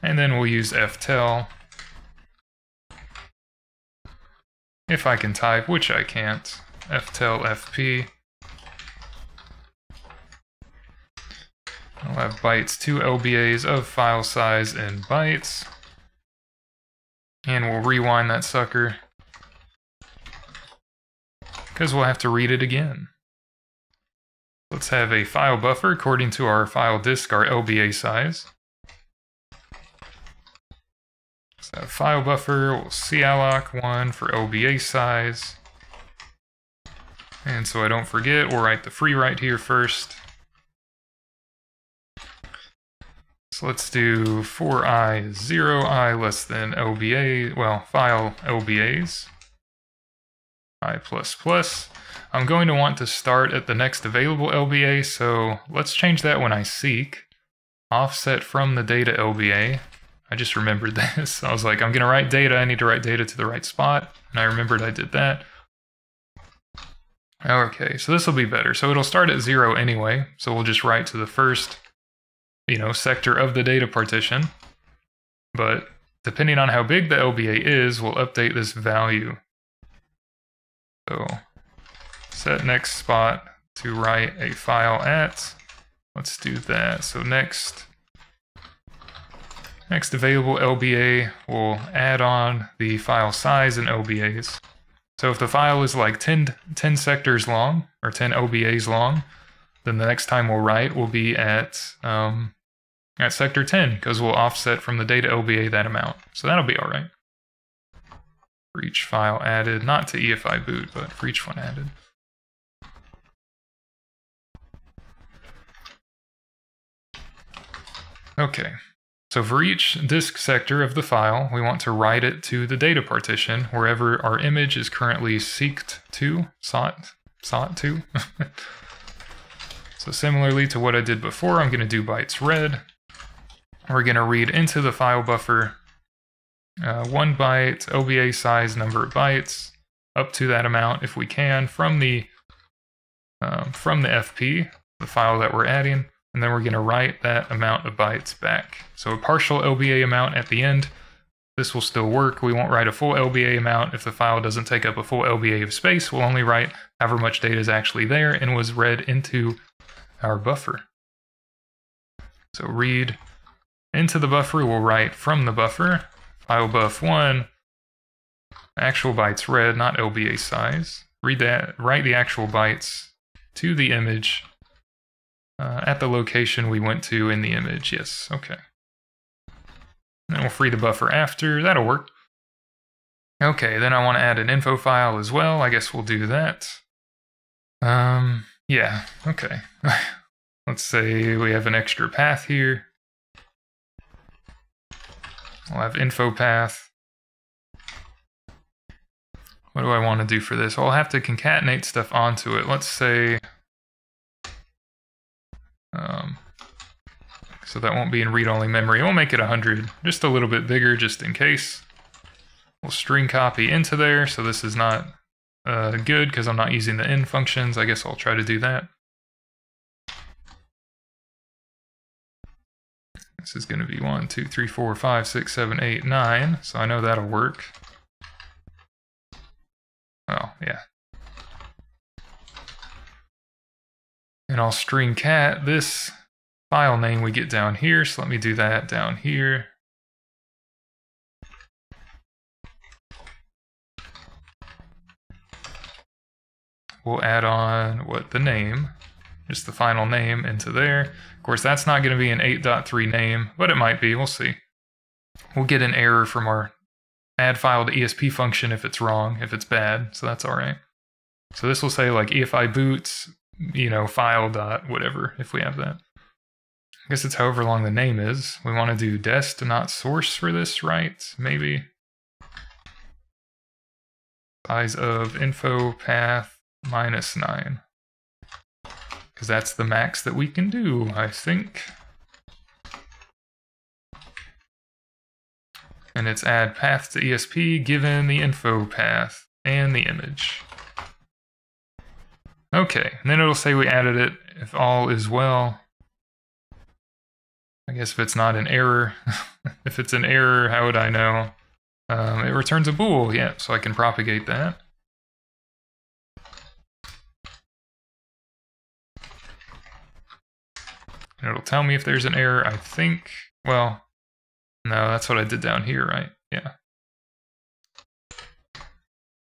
and then we'll use ftel. If I can type, which I can't, ftel fp. I'll have bytes, 2 LBAs of file size in bytes, and we'll rewind that sucker, because we'll have to read it again. Let's have a file buffer according to our file disk, our LBA size. So file buffer, we'll calloc 1 for LBA size. And so I don't forget, we'll write the free write here first. So let's do for I 0, I less than LBA, well, file LBAs. I++. I'm going to want to start at the next available LBA, so let's change that when I seek. Offset from the data LBA. I just remembered this. I was like, I'm going to write data, I need to write data to the right spot, and I remembered I did that. Okay, so this will be better. So it'll start at 0 anyway, so we'll just write to the first, you know, sector of the data partition. But depending on how big the LBA is, we'll update this value. So set next spot to write a file at. Let's do that. So next available LBA will add on the file size and OBAs. So if the file is like 10 sectors long or 10 OBAs long, then the next time we'll write will be at sector 10, because we'll offset from the data LBA that amount. So that'll be all right. For each file added, not to EFI boot, but for each one added. Okay, so for each disk sector of the file, we want to write it to the data partition, wherever our image is currently seeked to, sought to. So similarly to what I did before, I'm going to do bytes read. We're going to read into the file buffer 1 byte, OBA size, number of bytes, up to that amount if we can, from the FP, the file that we're adding, and then we're going to write that amount of bytes back. So a partial LBA amount at the end. This will still work. We won't write a full LBA amount if the file doesn't take up a full LBA of space. We'll only write however much data is actually there and was read into our buffer. So read into the buffer, we'll write from the buffer. File buff 1, actual bytes read, not LBA size. Read that, write the actual bytes to the image at the location we went to in the image. Yes, okay. Then we'll free the buffer after. That'll work. Okay, then I want to add an info file as well. I guess we'll do that. Yeah, okay. Let's say we have an extra path here. I'll have info path. What do I want to do for this? I'll have to concatenate stuff onto it. Let's say, so that won't be in read-only memory. We'll make it 100, just a little bit bigger, just in case. We'll string copy into there. So this is not good because I'm not using the end functions. I guess I'll try to do that. This is going to be 1, 2, 3, 4, 5, 6, 7, 8, 9, so I know that'll work. Oh, yeah. And I'll string cat this file name we get down here, so let me do that down here. We'll add on what the name, just the final name into there. Of course, that's not going to be an 8.3 name, but it might be. We'll see. We'll get an error from our add file to ESP function if it's wrong, if it's bad. So that's all right. So this will say like EFI boots, you know, file dot whatever, if we have that. I guess it's however long the name is. We want to do dest not source for this, right? Maybe. Size of info path -9. Because that's the max that we can do, I think. And it's add path to ESP given the info path and the image. Okay, and then it'll say we added it if all is well. I guess if it's not an error. If it's an error, how would I know? It returns a bool, yeah, so I can propagate that. And it'll tell me if there's an error, I think. Well, no, that's what I did down here, right? Yeah.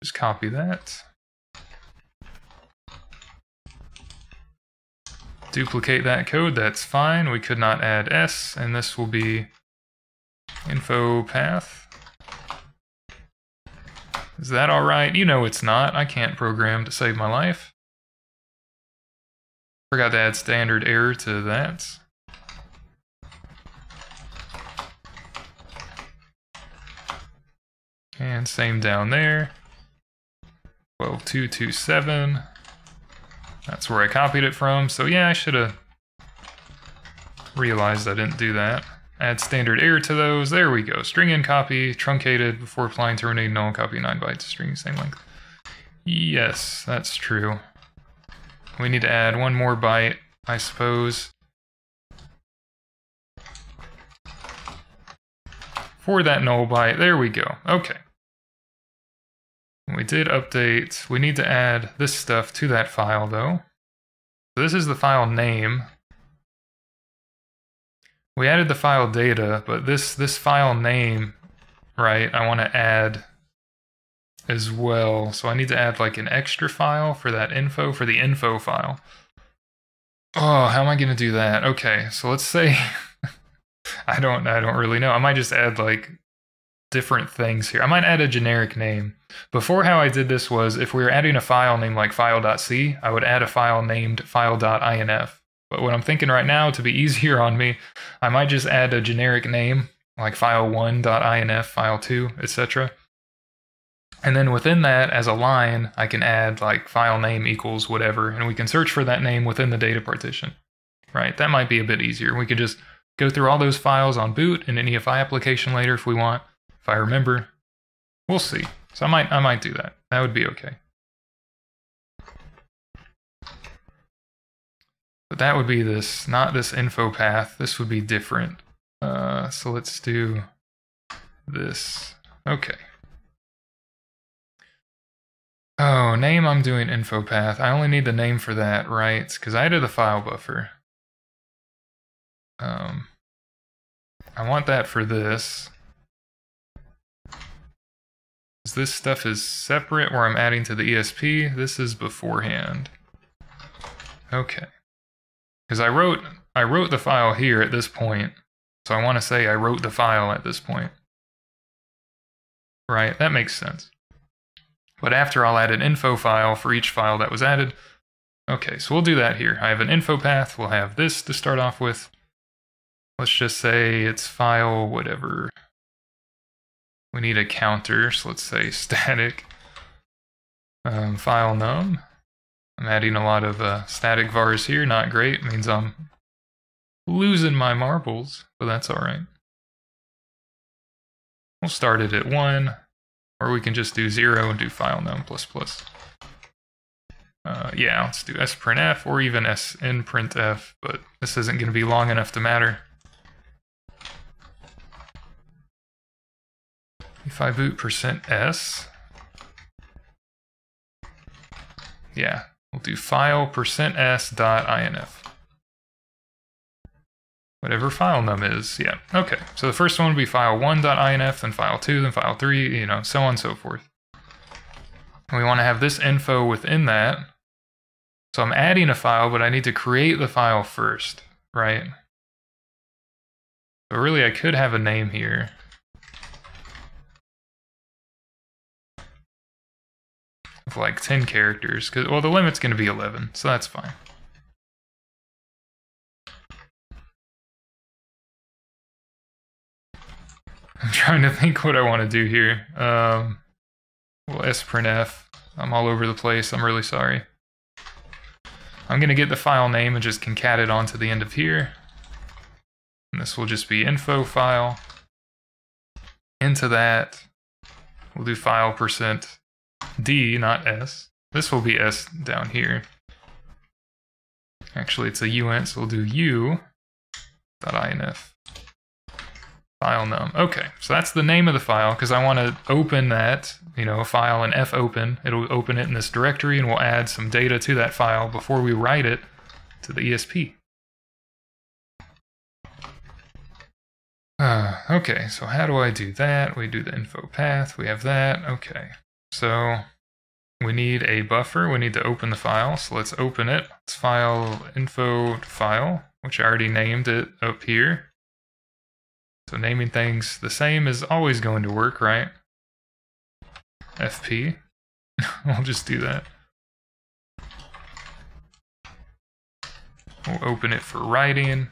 Just copy that. Duplicate that code, that's fine. We could not add S, and this will be info path. Is that all right? You know it's not. I can't program to save my life. Forgot to add standard error to that. And same down there. 12227. That's where I copied it from, so yeah, I should have realized I didn't do that. Add standard error to those, there we go. String in copy, truncated, before applying terminated null, copy 9 bytes, string same length. Yes, that's true. We need to add one more byte, I suppose. For that null byte, there we go, okay. We did update. We need to add this stuff to that file, though. So this is the file name. We added the file data, but this file name, right, I want to add as well. So I need to add like an extra file for that info, for the info file. Oh, how am I going to do that? Okay, so let's say, I don't really know. I might just add like different things here. I might add a generic name. Before, how I did this was if we were adding a file named like file.c, I would add a file named file.inf. But what I'm thinking right now, to be easier on me, I might just add a generic name like file1.inf, file2, etc. And then within that, as a line, I can add like file name equals whatever, and we can search for that name within the data partition. Right? That might be a bit easier. We could just go through all those files on boot in an EFI application later if we want. If I remember, we'll see. So I might do that. That would be okay. But that would be this, not this info path. This would be different. So let's do this. Okay. Oh, name I'm doing info path. I only need the name for that, right? Because I added the file buffer. I want that for this. This stuff is separate where I'm adding to the ESP. This is beforehand. Okay. Because I wrote the file here at this point. So I want to say I wrote the file at this point. Right? That makes sense. But after I'll add an info file for each file that was added. Okay, so we'll do that here. I have an info path. We'll have this to start off with. Let's just say it's file whatever. We need a counter, so let's say static file num. I'm adding a lot of static vars here, not great. It means I'm losing my marbles, but that's all right. We'll start it at 1, or we can just do 0 and do file num ++. Yeah, let's do sprintf or even snprintf, but this isn't going to be long enough to matter. If I boot %s, yeah, we'll do file %s.inf. Whatever file num is, yeah. Okay, so the first one would be file1.inf, then file2, then file3, you know, so on and so forth. And we want to have this info within that, So I'm adding a file, but I need to create the file first, right? But really, I could have a name here. Of like 10 characters, because, well, the limit's going to be 11, so that's fine. I'm trying to think what I want to do here. Well, sprintf. I'm all over the place. I'm really sorry. I'm going to get the file name and just concat it onto the end of here. And this will just be info file. Into that, we'll do file %d, not s. This will be s down here. Actually, it's a uint, so we'll do u.inf. File num. Okay, so that's the name of the file, because I want to open that, you know, file in fopen. It'll open it in this directory, and we'll add some data to that file before we write it to the ESP. Okay, so how do I do that? We do the info path, we have that. Okay, so we need a buffer. We need to open the file, so let's open it. Let's file info file, which I already named it up here. So naming things the same is always going to work, right? FP. I'll just do that. We'll open it for writing.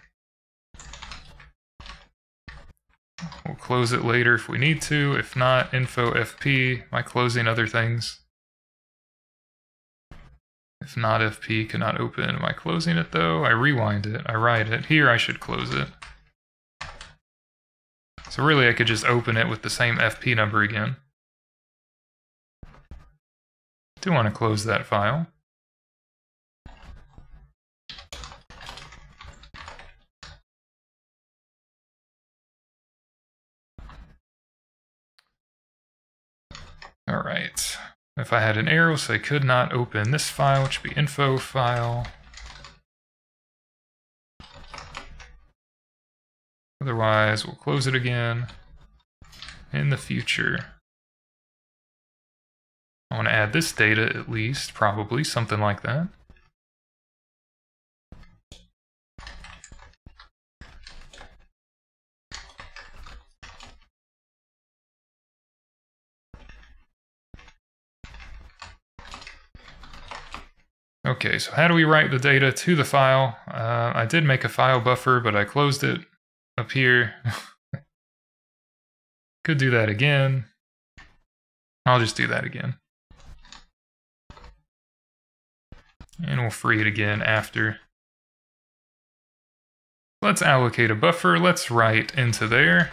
We'll close it later if we need to. If not, info FP. Am I closing other things? If not, FP cannot open. Am I closing it though? I rewind it. I write it. Here I should close it. So really I could just open it with the same FP number again. Do want to close that file. All right. If I had an arrow, so I could not open this file, which would be info file. Otherwise, we'll close it again in the future. I want to add this data at least, probably, something like that. Okay, so how do we write the data to the file? I did make a file buffer, but I closed it. Up here. Could do that again. I'll just do that again. And we'll free it again after. Let's allocate a buffer. Let's write into there.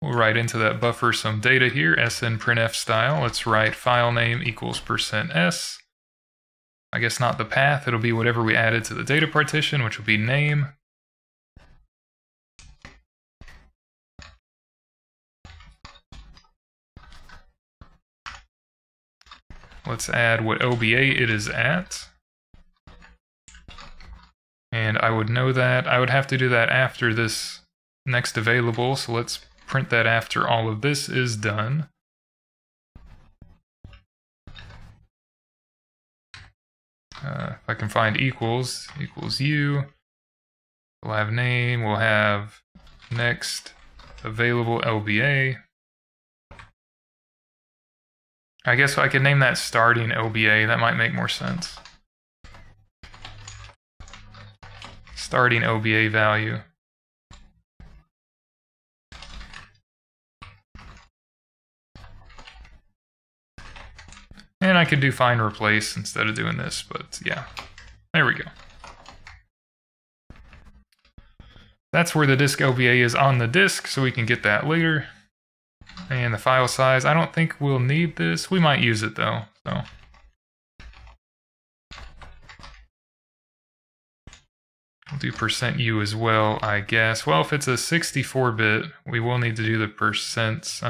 We'll write into that buffer some data here, snprintf style. Let's write file name equals %s. I guess not the path, it'll be whatever we added to the data partition, which will be name. Let's add what LBA it is at. And I would know that. I would have to do that after this next available, so let's print that after all of this is done. If I can find equals, equals u, we'll have name, we'll have next available LBA. I guess I could name that starting LBA, that might make more sense. Starting LBA value. And I could do find replace instead of doing this, but yeah, there we go. That's where the disk LBA is on the disk, so we can get that later. And the file size, I don't think we'll need this. We might use it though, so. We'll do %u as well, I guess. Well, if it's a 64-bit, we will need to do the percents.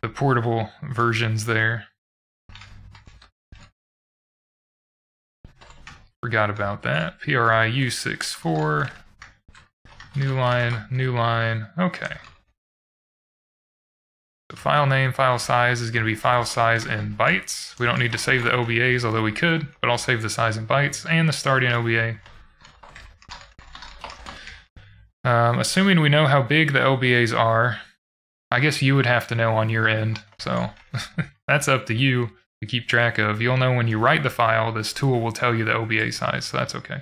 The portable versions there. Forgot about that. PRI U64. New line, new line. Okay. file name, file size is going to be file size in bytes. We don't need to save the OBAs, although we could, but I'll save the size in bytes and the starting OBA. Assuming we know how big the OBAs are, I guess you would have to know on your end, so that's up to you to keep track of. You'll know when you write the file, this tool will tell you the OBA size, so that's okay.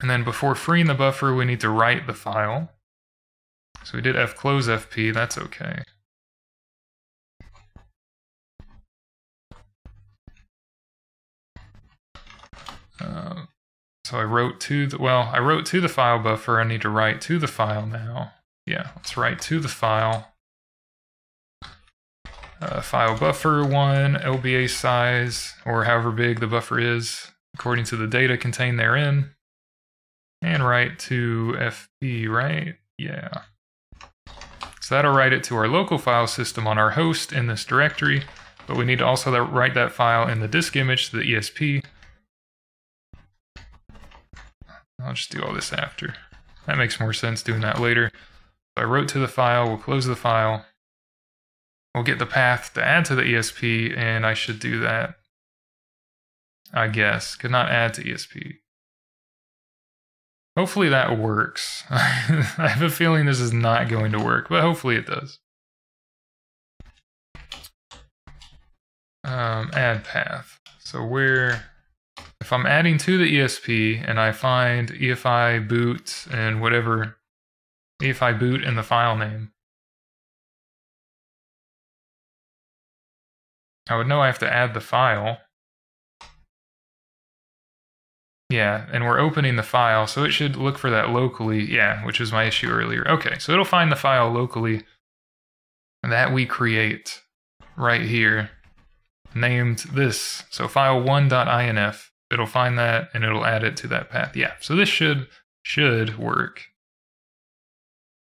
And then before freeing the buffer, we need to write the file. So we did fclose fp, that's okay. So I wrote to the, well, I wrote to the file buffer, I need to write to the file now. Yeah, let's write to the file. File buffer 1, LBA size, or however big the buffer is, according to the data contained therein. And write to FP, right? Yeah. So that'll write it to our local file system on our host in this directory, but we need to also write that file in the disk image to the ESP. I'll just do all this after. That makes more sense doing that later. So I wrote to the file, we'll close the file. We'll get the path to add to the ESP, and I should do that, I guess. Could not add to ESP. Hopefully that works. I have a feeling this is not going to work, but hopefully it does. Add path. So where, if I'm adding to the ESP and I find EFI boot and whatever, EFI boot in the file name, I would know I have to add the file. Yeah, and we're opening the file, so it should look for that locally, yeah, which was my issue earlier. Okay, so it'll find the file locally that we create right here, named this. So file1.inf, it'll find that and it'll add it to that path. Yeah, so this should work.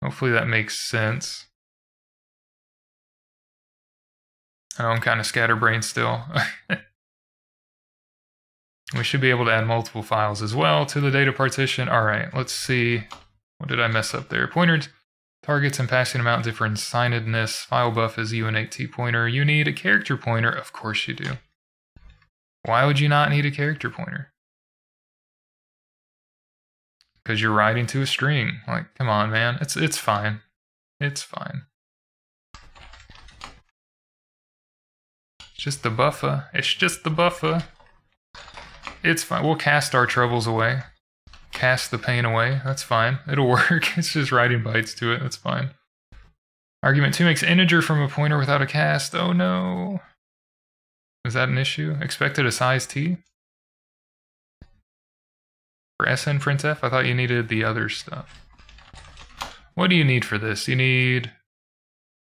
Hopefully that makes sense. I know I'm kind of scatterbrained still. We should be able to add multiple files as well to the data partition. All right, let's see. What did I mess up there? Pointers, targets, and passing amount differ in signedness. File buff is U8T pointer. You need a character pointer. Of course you do. Why would you not need a character pointer? Because you're writing to a string. Like, come on, man. It's fine. It's fine. It's just the buffer. It's just the buffer. It's fine. We'll cast our troubles away. Cast the pain away. That's fine. It'll work. It's just writing bytes to it. That's fine. Argument 2 makes integer from a pointer without a cast. Oh no. Is that an issue? Expected a size t? For snprintf, I thought you needed the other stuff. What do you need for this? You need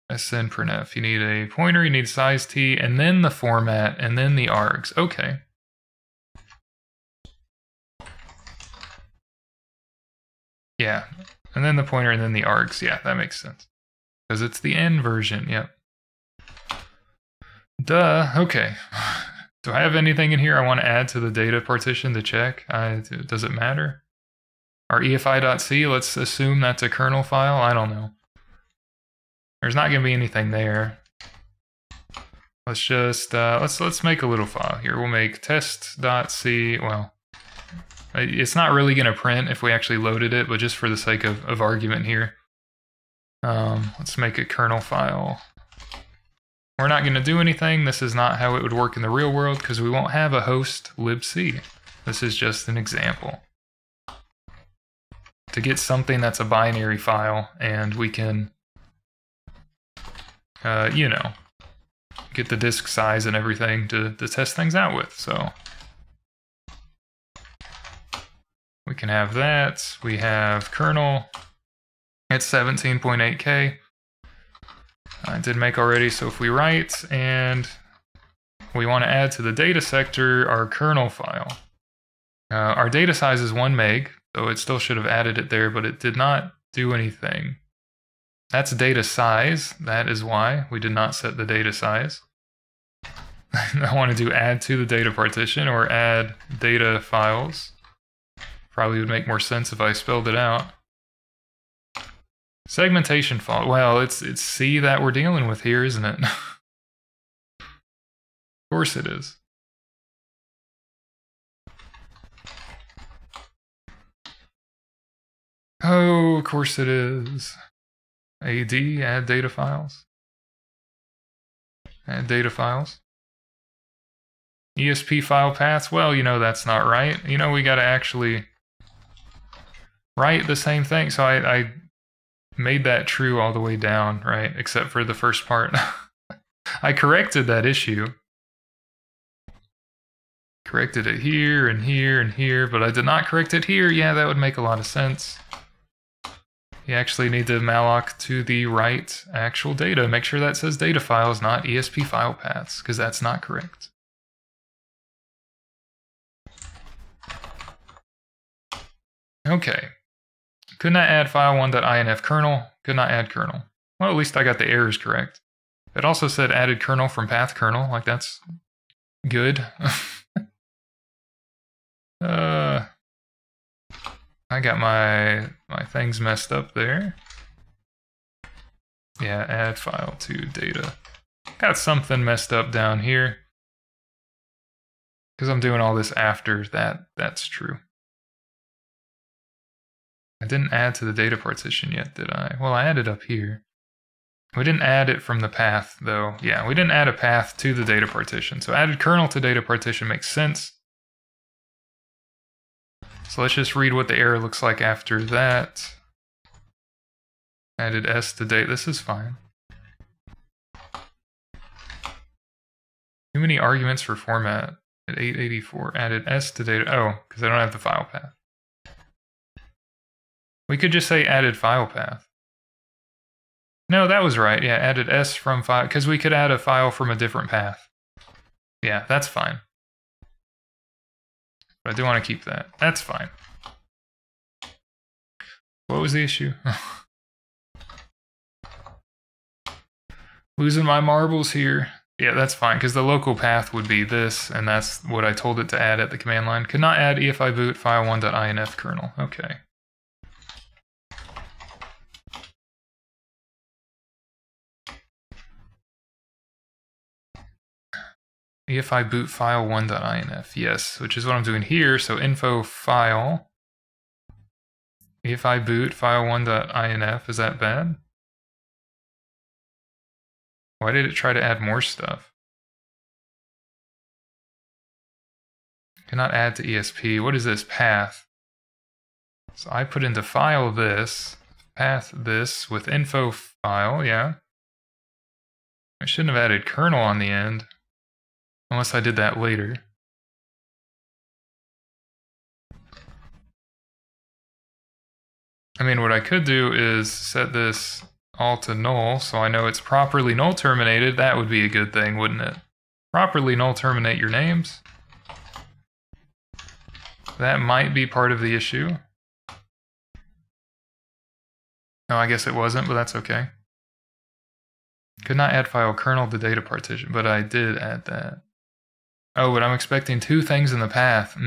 snprintf. You need a pointer, you need size t, and then the format, and then the args. Okay. Yeah, and then the pointer and then the args. Yeah, that makes sense. Because it's the N version, yep. Duh, okay. Do I have anything in here I want to add to the data partition to check? Does it matter? Our EFI.c, let's assume that's a kernel file. I don't know. There's not going to be anything there. Let's just, let's make a little file here. We'll make test.c, well, it's not really going to print if we actually loaded it, but just for the sake of argument here. Let's make a kernel file. We're not going to do anything. This is not how it would work in the real world because we won't have a host libc. This is just an example. To get something that's a binary file and we can, you know, get the disk size and everything to test things out with. So we can have that. We have kernel. It's 17.8K. I did make already, so if we write and we want to add to the data sector our kernel file. Our data size is 1 meg, so it still should have added it there, but it did not do anything. That's data size. That is why we did not set the data size. I want to do add to the data partition or add data files. Probably would make more sense if I spelled it out. Segmentation fault. Well, it's C that we're dealing with here, isn't it? Of course it is. Oh, of course it is. AD, add data files. Add data files. ESP file paths. Well, you know, that's not right. You know, we got to actually write the same thing. So I made that true all the way down, right? Except for the first part. I corrected that issue. Corrected it here and here and here, but I did not correct it here. Yeah, that would make a lot of sense. You actually need to malloc to the right actual data. Make sure that says data files, not ESP file paths, because that's not correct. Okay. Could not add file1.inf kernel. Could not add kernel. Well, at least I got the errors correct. It also said added kernel from path kernel. Like, that's good. I got my things messed up there. Yeah, add file to data. Got something messed up down here. Because I'm doing all this after that, that's true. I didn't add to the data partition yet, did I? Well, I added up here. We didn't add it from the path, though. Yeah, we didn't add a path to the data partition. So added kernel to data partition makes sense. So let's just read what the error looks like after that. Added S to date. This is fine. Too many arguments for format at 884. Added S to data. Oh, because I don't have the file path. We could just say added file path. No, that was right. Yeah, added S from file, because we could add a file from a different path. Yeah, that's fine. But I do want to keep that. That's fine. What was the issue? Losing my marbles here. Yeah, that's fine, because the local path would be this, and that's what I told it to add at the command line. Could not add EFI boot file1.inf kernel. Okay. EFI boot file1.inf, yes, which is what I'm doing here. So info file, EFI boot file1.inf, is that bad? Why did it try to add more stuff? Cannot add to ESP. What is this path? So I put into file this, path this with info file, yeah. I shouldn't have added kernel on the end. Unless I did that later. I mean, what I could do is set this all to null, so I know it's properly null terminated. That would be a good thing, wouldn't it? Properly null terminate your names. That might be part of the issue. No, I guess it wasn't, but that's okay. Could not add file kernel to data partition, but I did add that. Oh, but I'm expecting two things in the path.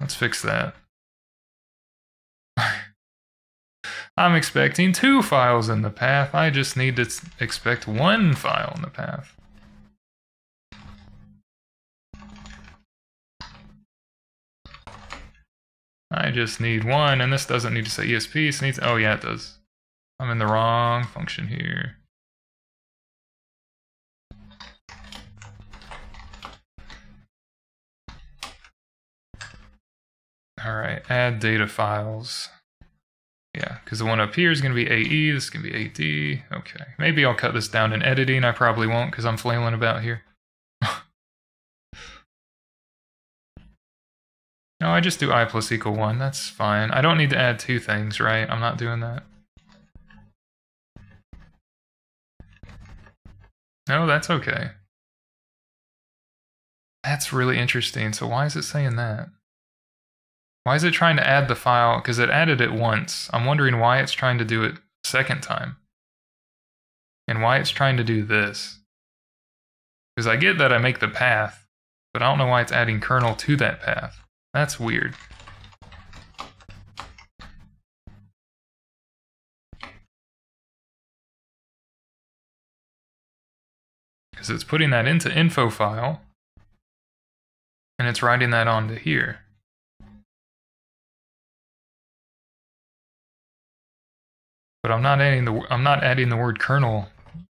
Let's fix that. I'm expecting two files in the path. I just need to expect one file in the path. I just need one, and this doesn't need to say ESP. It needs, oh yeah, it does. I'm in the wrong function here. All right, add data files. Yeah, because the one up here is going to be AE, this is going to be AD. Okay, maybe I'll cut this down in editing. I probably won't because I'm flailing about here. No, I just do i = 1. That's fine. I don't need to add two things, right? I'm not doing that. No, that's okay. That's really interesting. So why is it saying that? Why is it trying to add the file? Because it added it once. I'm wondering why it's trying to do it a second time. And why it's trying to do this. Because I get that I make the path, but I don't know why it's adding kernel to that path. That's weird. because it's putting that into info file and it's writing that onto here. But I'm not adding the word kernel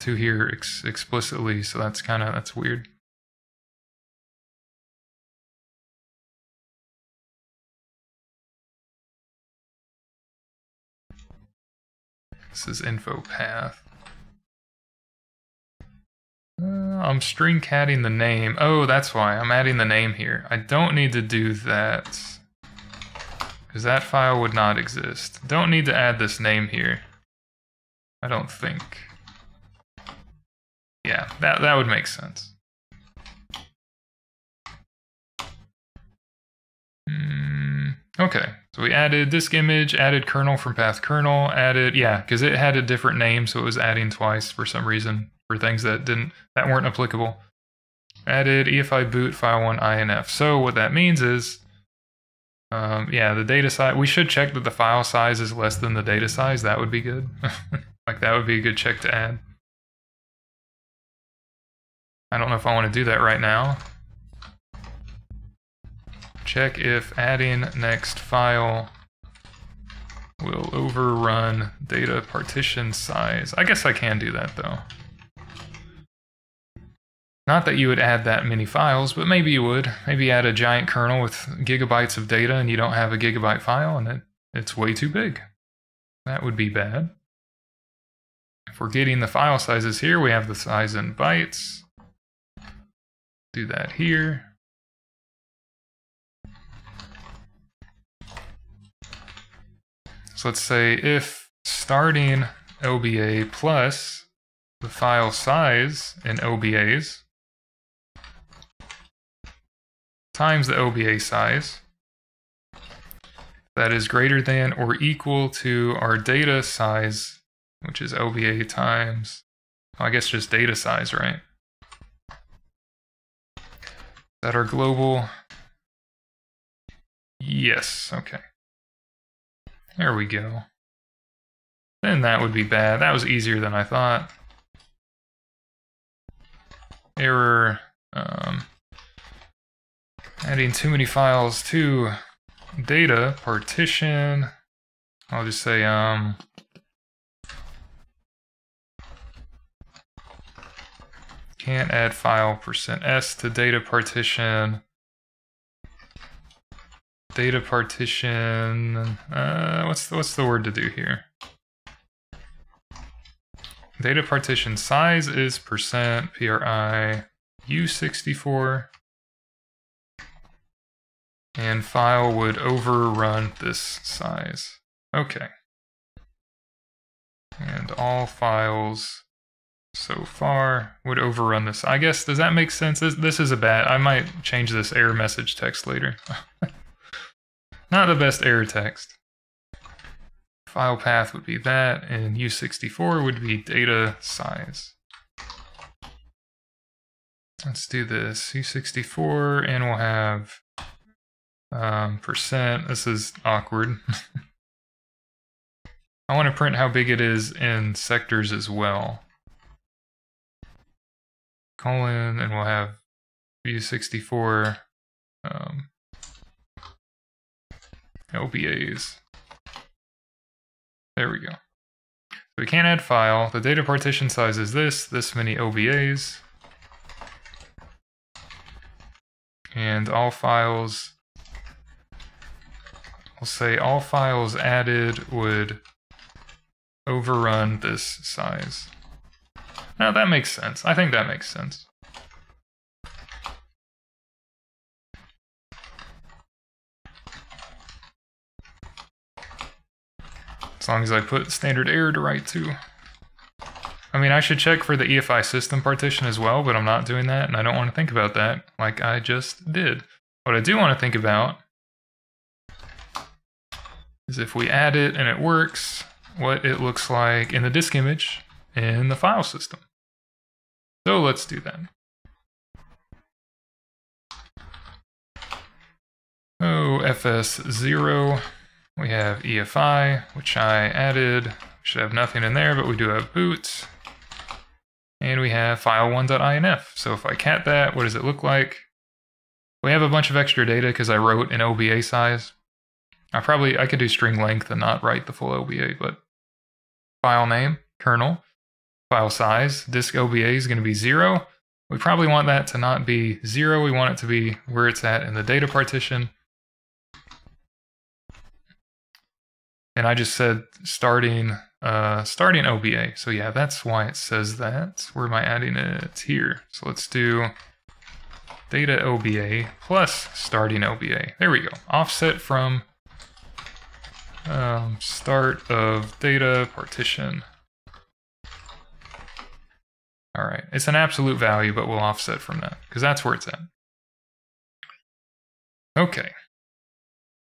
to here explicitly, so that's weird. This is info path. I'm string catting the name. Oh, that's why I'm adding the name here. I don't need to do that because that file would not exist. Don't need to add this name here, I don't think. Yeah, that would make sense. Okay, so we added disk image, added kernel from path kernel, added, yeah, because it had a different name, so it was adding twice for some reason for things that weren't applicable. Added EFI boot file1 INF. So what that means is, yeah, the data size, we should check that the file size is less than the data size. That would be good. Like that would be a good check to add. I don't know if I want to do that right now. Check if adding next file will overrun data partition size. I guess I can do that though. Not that you would add that many files, but maybe you would. Maybe add a giant kernel with gigabytes of data and you don't have a gigabyte file and it's way too big. That would be bad. If we're getting the file sizes here, we have the size in bytes. Do that here. So let's say if starting LBA plus the file size in LBAs times the LBA size, that is greater than or equal to our data size, which is LBA times, well, I guess just data size, right? That are global. Yes, okay. There we go. Then that would be bad. That was easier than I thought. Error. Adding too many files to data partition. I'll just say can't add file %s to data partition. Data partition, what's the word to do here? Data partition size is %PRI U64. And file would overrun this size. Okay. And all files so far would overrun this. I guess, does that make sense? This is a bad, I might change this error message text later. Not the best error text. File path would be that, and U64 would be data size. Let's do this, U64, and we'll have %. This is awkward. I want to print how big it is in sectors as well. Colon, and we'll have U64. LBAs. There we go. So we can't add file. The data partition size is this many LBAs. And all files, we'll say all files added would overrun this size. Now that makes sense. I think that makes sense. As long as I put standard error to write to. I mean, I should check for the EFI system partition as well, but I'm not doing that, and I don't want to think about that like I just did. What I do want to think about is if we add it and it works, what it looks like in the disk image in the file system. So let's do that. Oh, FS0. We have EFI, which I added. Should have nothing in there, but we do have boot. And we have file1.inf. So if I cat that, what does it look like? We have a bunch of extra data because I wrote an OBA size. I could do string length and not write the full OBA, but file name, kernel, file size, disk OBA is going to be 0. We probably want that to not be 0. We want it to be where it's at in the data partition. And I just said starting OBA. So yeah, that's why it says that. Where am I adding it? It's here. So let's do data OBA plus starting OBA. There we go. Offset from start of data partition. All right, it's an absolute value, but we'll offset from that because that's where it's at. Okay.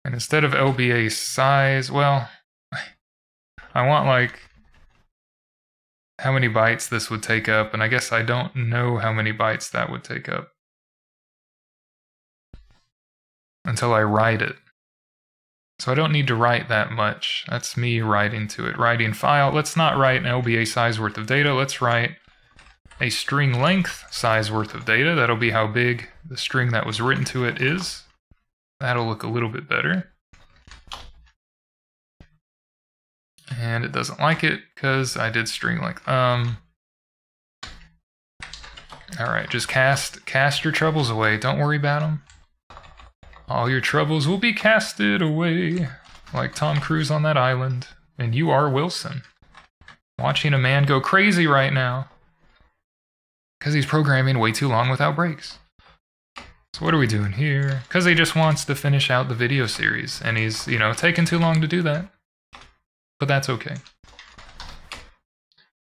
And instead of LBA size, well, I want like how many bytes this would take up, and I guess I don't know how many bytes that would take up until I write it. So I don't need to write that much. That's me writing to it. Writing file. Let's not write an LBA size worth of data. Let's write a string length size worth of data. That'll be how big the string that was written to it is. That'll look a little bit better. And it doesn't like it because I did string length. All right, just cast your troubles away. Don't worry about them. All your troubles will be casted away, like Tom Cruise on that island. And you are Wilson, watching a man go crazy right now because he's programming way too long without breaks. So what are we doing here? Because he just wants to finish out the video series, and he's, you know, taking too long to do that. But that's okay.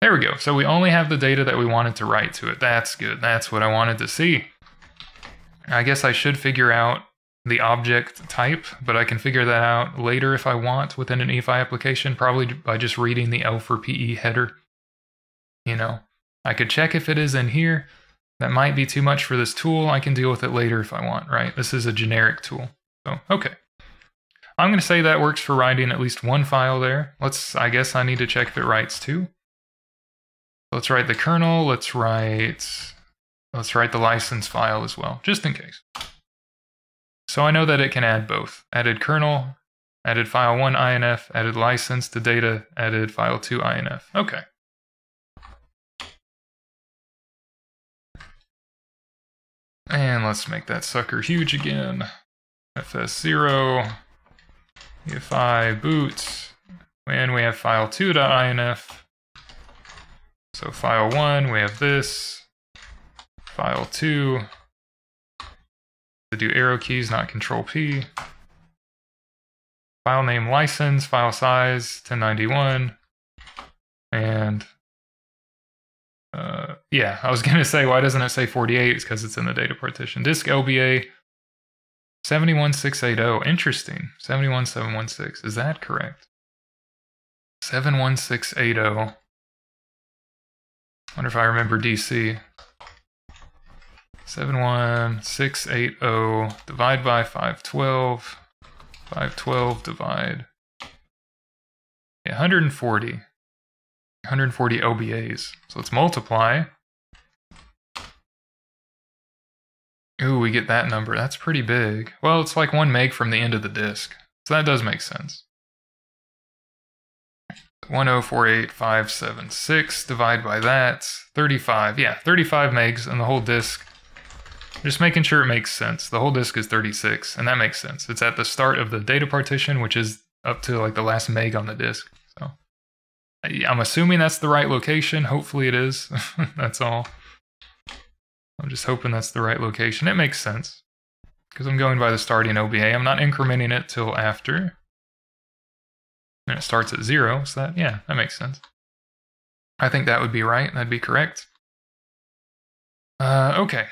There we go. So we only have the data that we wanted to write to it. That's good. That's what I wanted to see. I guess I should figure out the object type, but I can figure that out later if I want within an EFI application, probably by just reading the ELF or PE header. You know, I could check if it is in here. That might be too much for this tool. I can deal with it later if I want, right? This is a generic tool. So, okay. I'm going to say that works for writing at least one file there. I guess I need to check if it writes too. Let's write the kernel. Let's write the license file as well, just in case. So I know that it can add both. Added kernel, added file1 INF, added license to data, added file2 INF. Okay. And let's make that sucker huge again. FS0, EFI boot, and we have file2.inf. So file1, we have this, file2, to do arrow keys, not control P. File name license, file size, 1091, and yeah, I was going to say, why doesn't it say 48? It's because it's in the data partition. Disk LBA 71680. Interesting. 71716. Is that correct? 71680. Wonder if I remember DC. 71680 divide by 512. 512 divide. Yeah, 140. 140 OBAs. So let's multiply. Ooh, we get that number. That's pretty big. Well, it's like 1 meg from the end of the disk. So that does make sense. 1048576, divide by that. 35. Yeah, 35 megs and the whole disk. Just making sure it makes sense. The whole disk is 36, and that makes sense. It's at the start of the data partition, which is up to like the last meg on the disk. So I'm assuming that's the right location. Hopefully it is. That's all. I'm just hoping that's the right location. It makes sense because I'm going by the starting OBA. I'm not incrementing it till after. And it starts at 0, so that, yeah, that makes sense. I think that would be right. That'd be correct. Okay.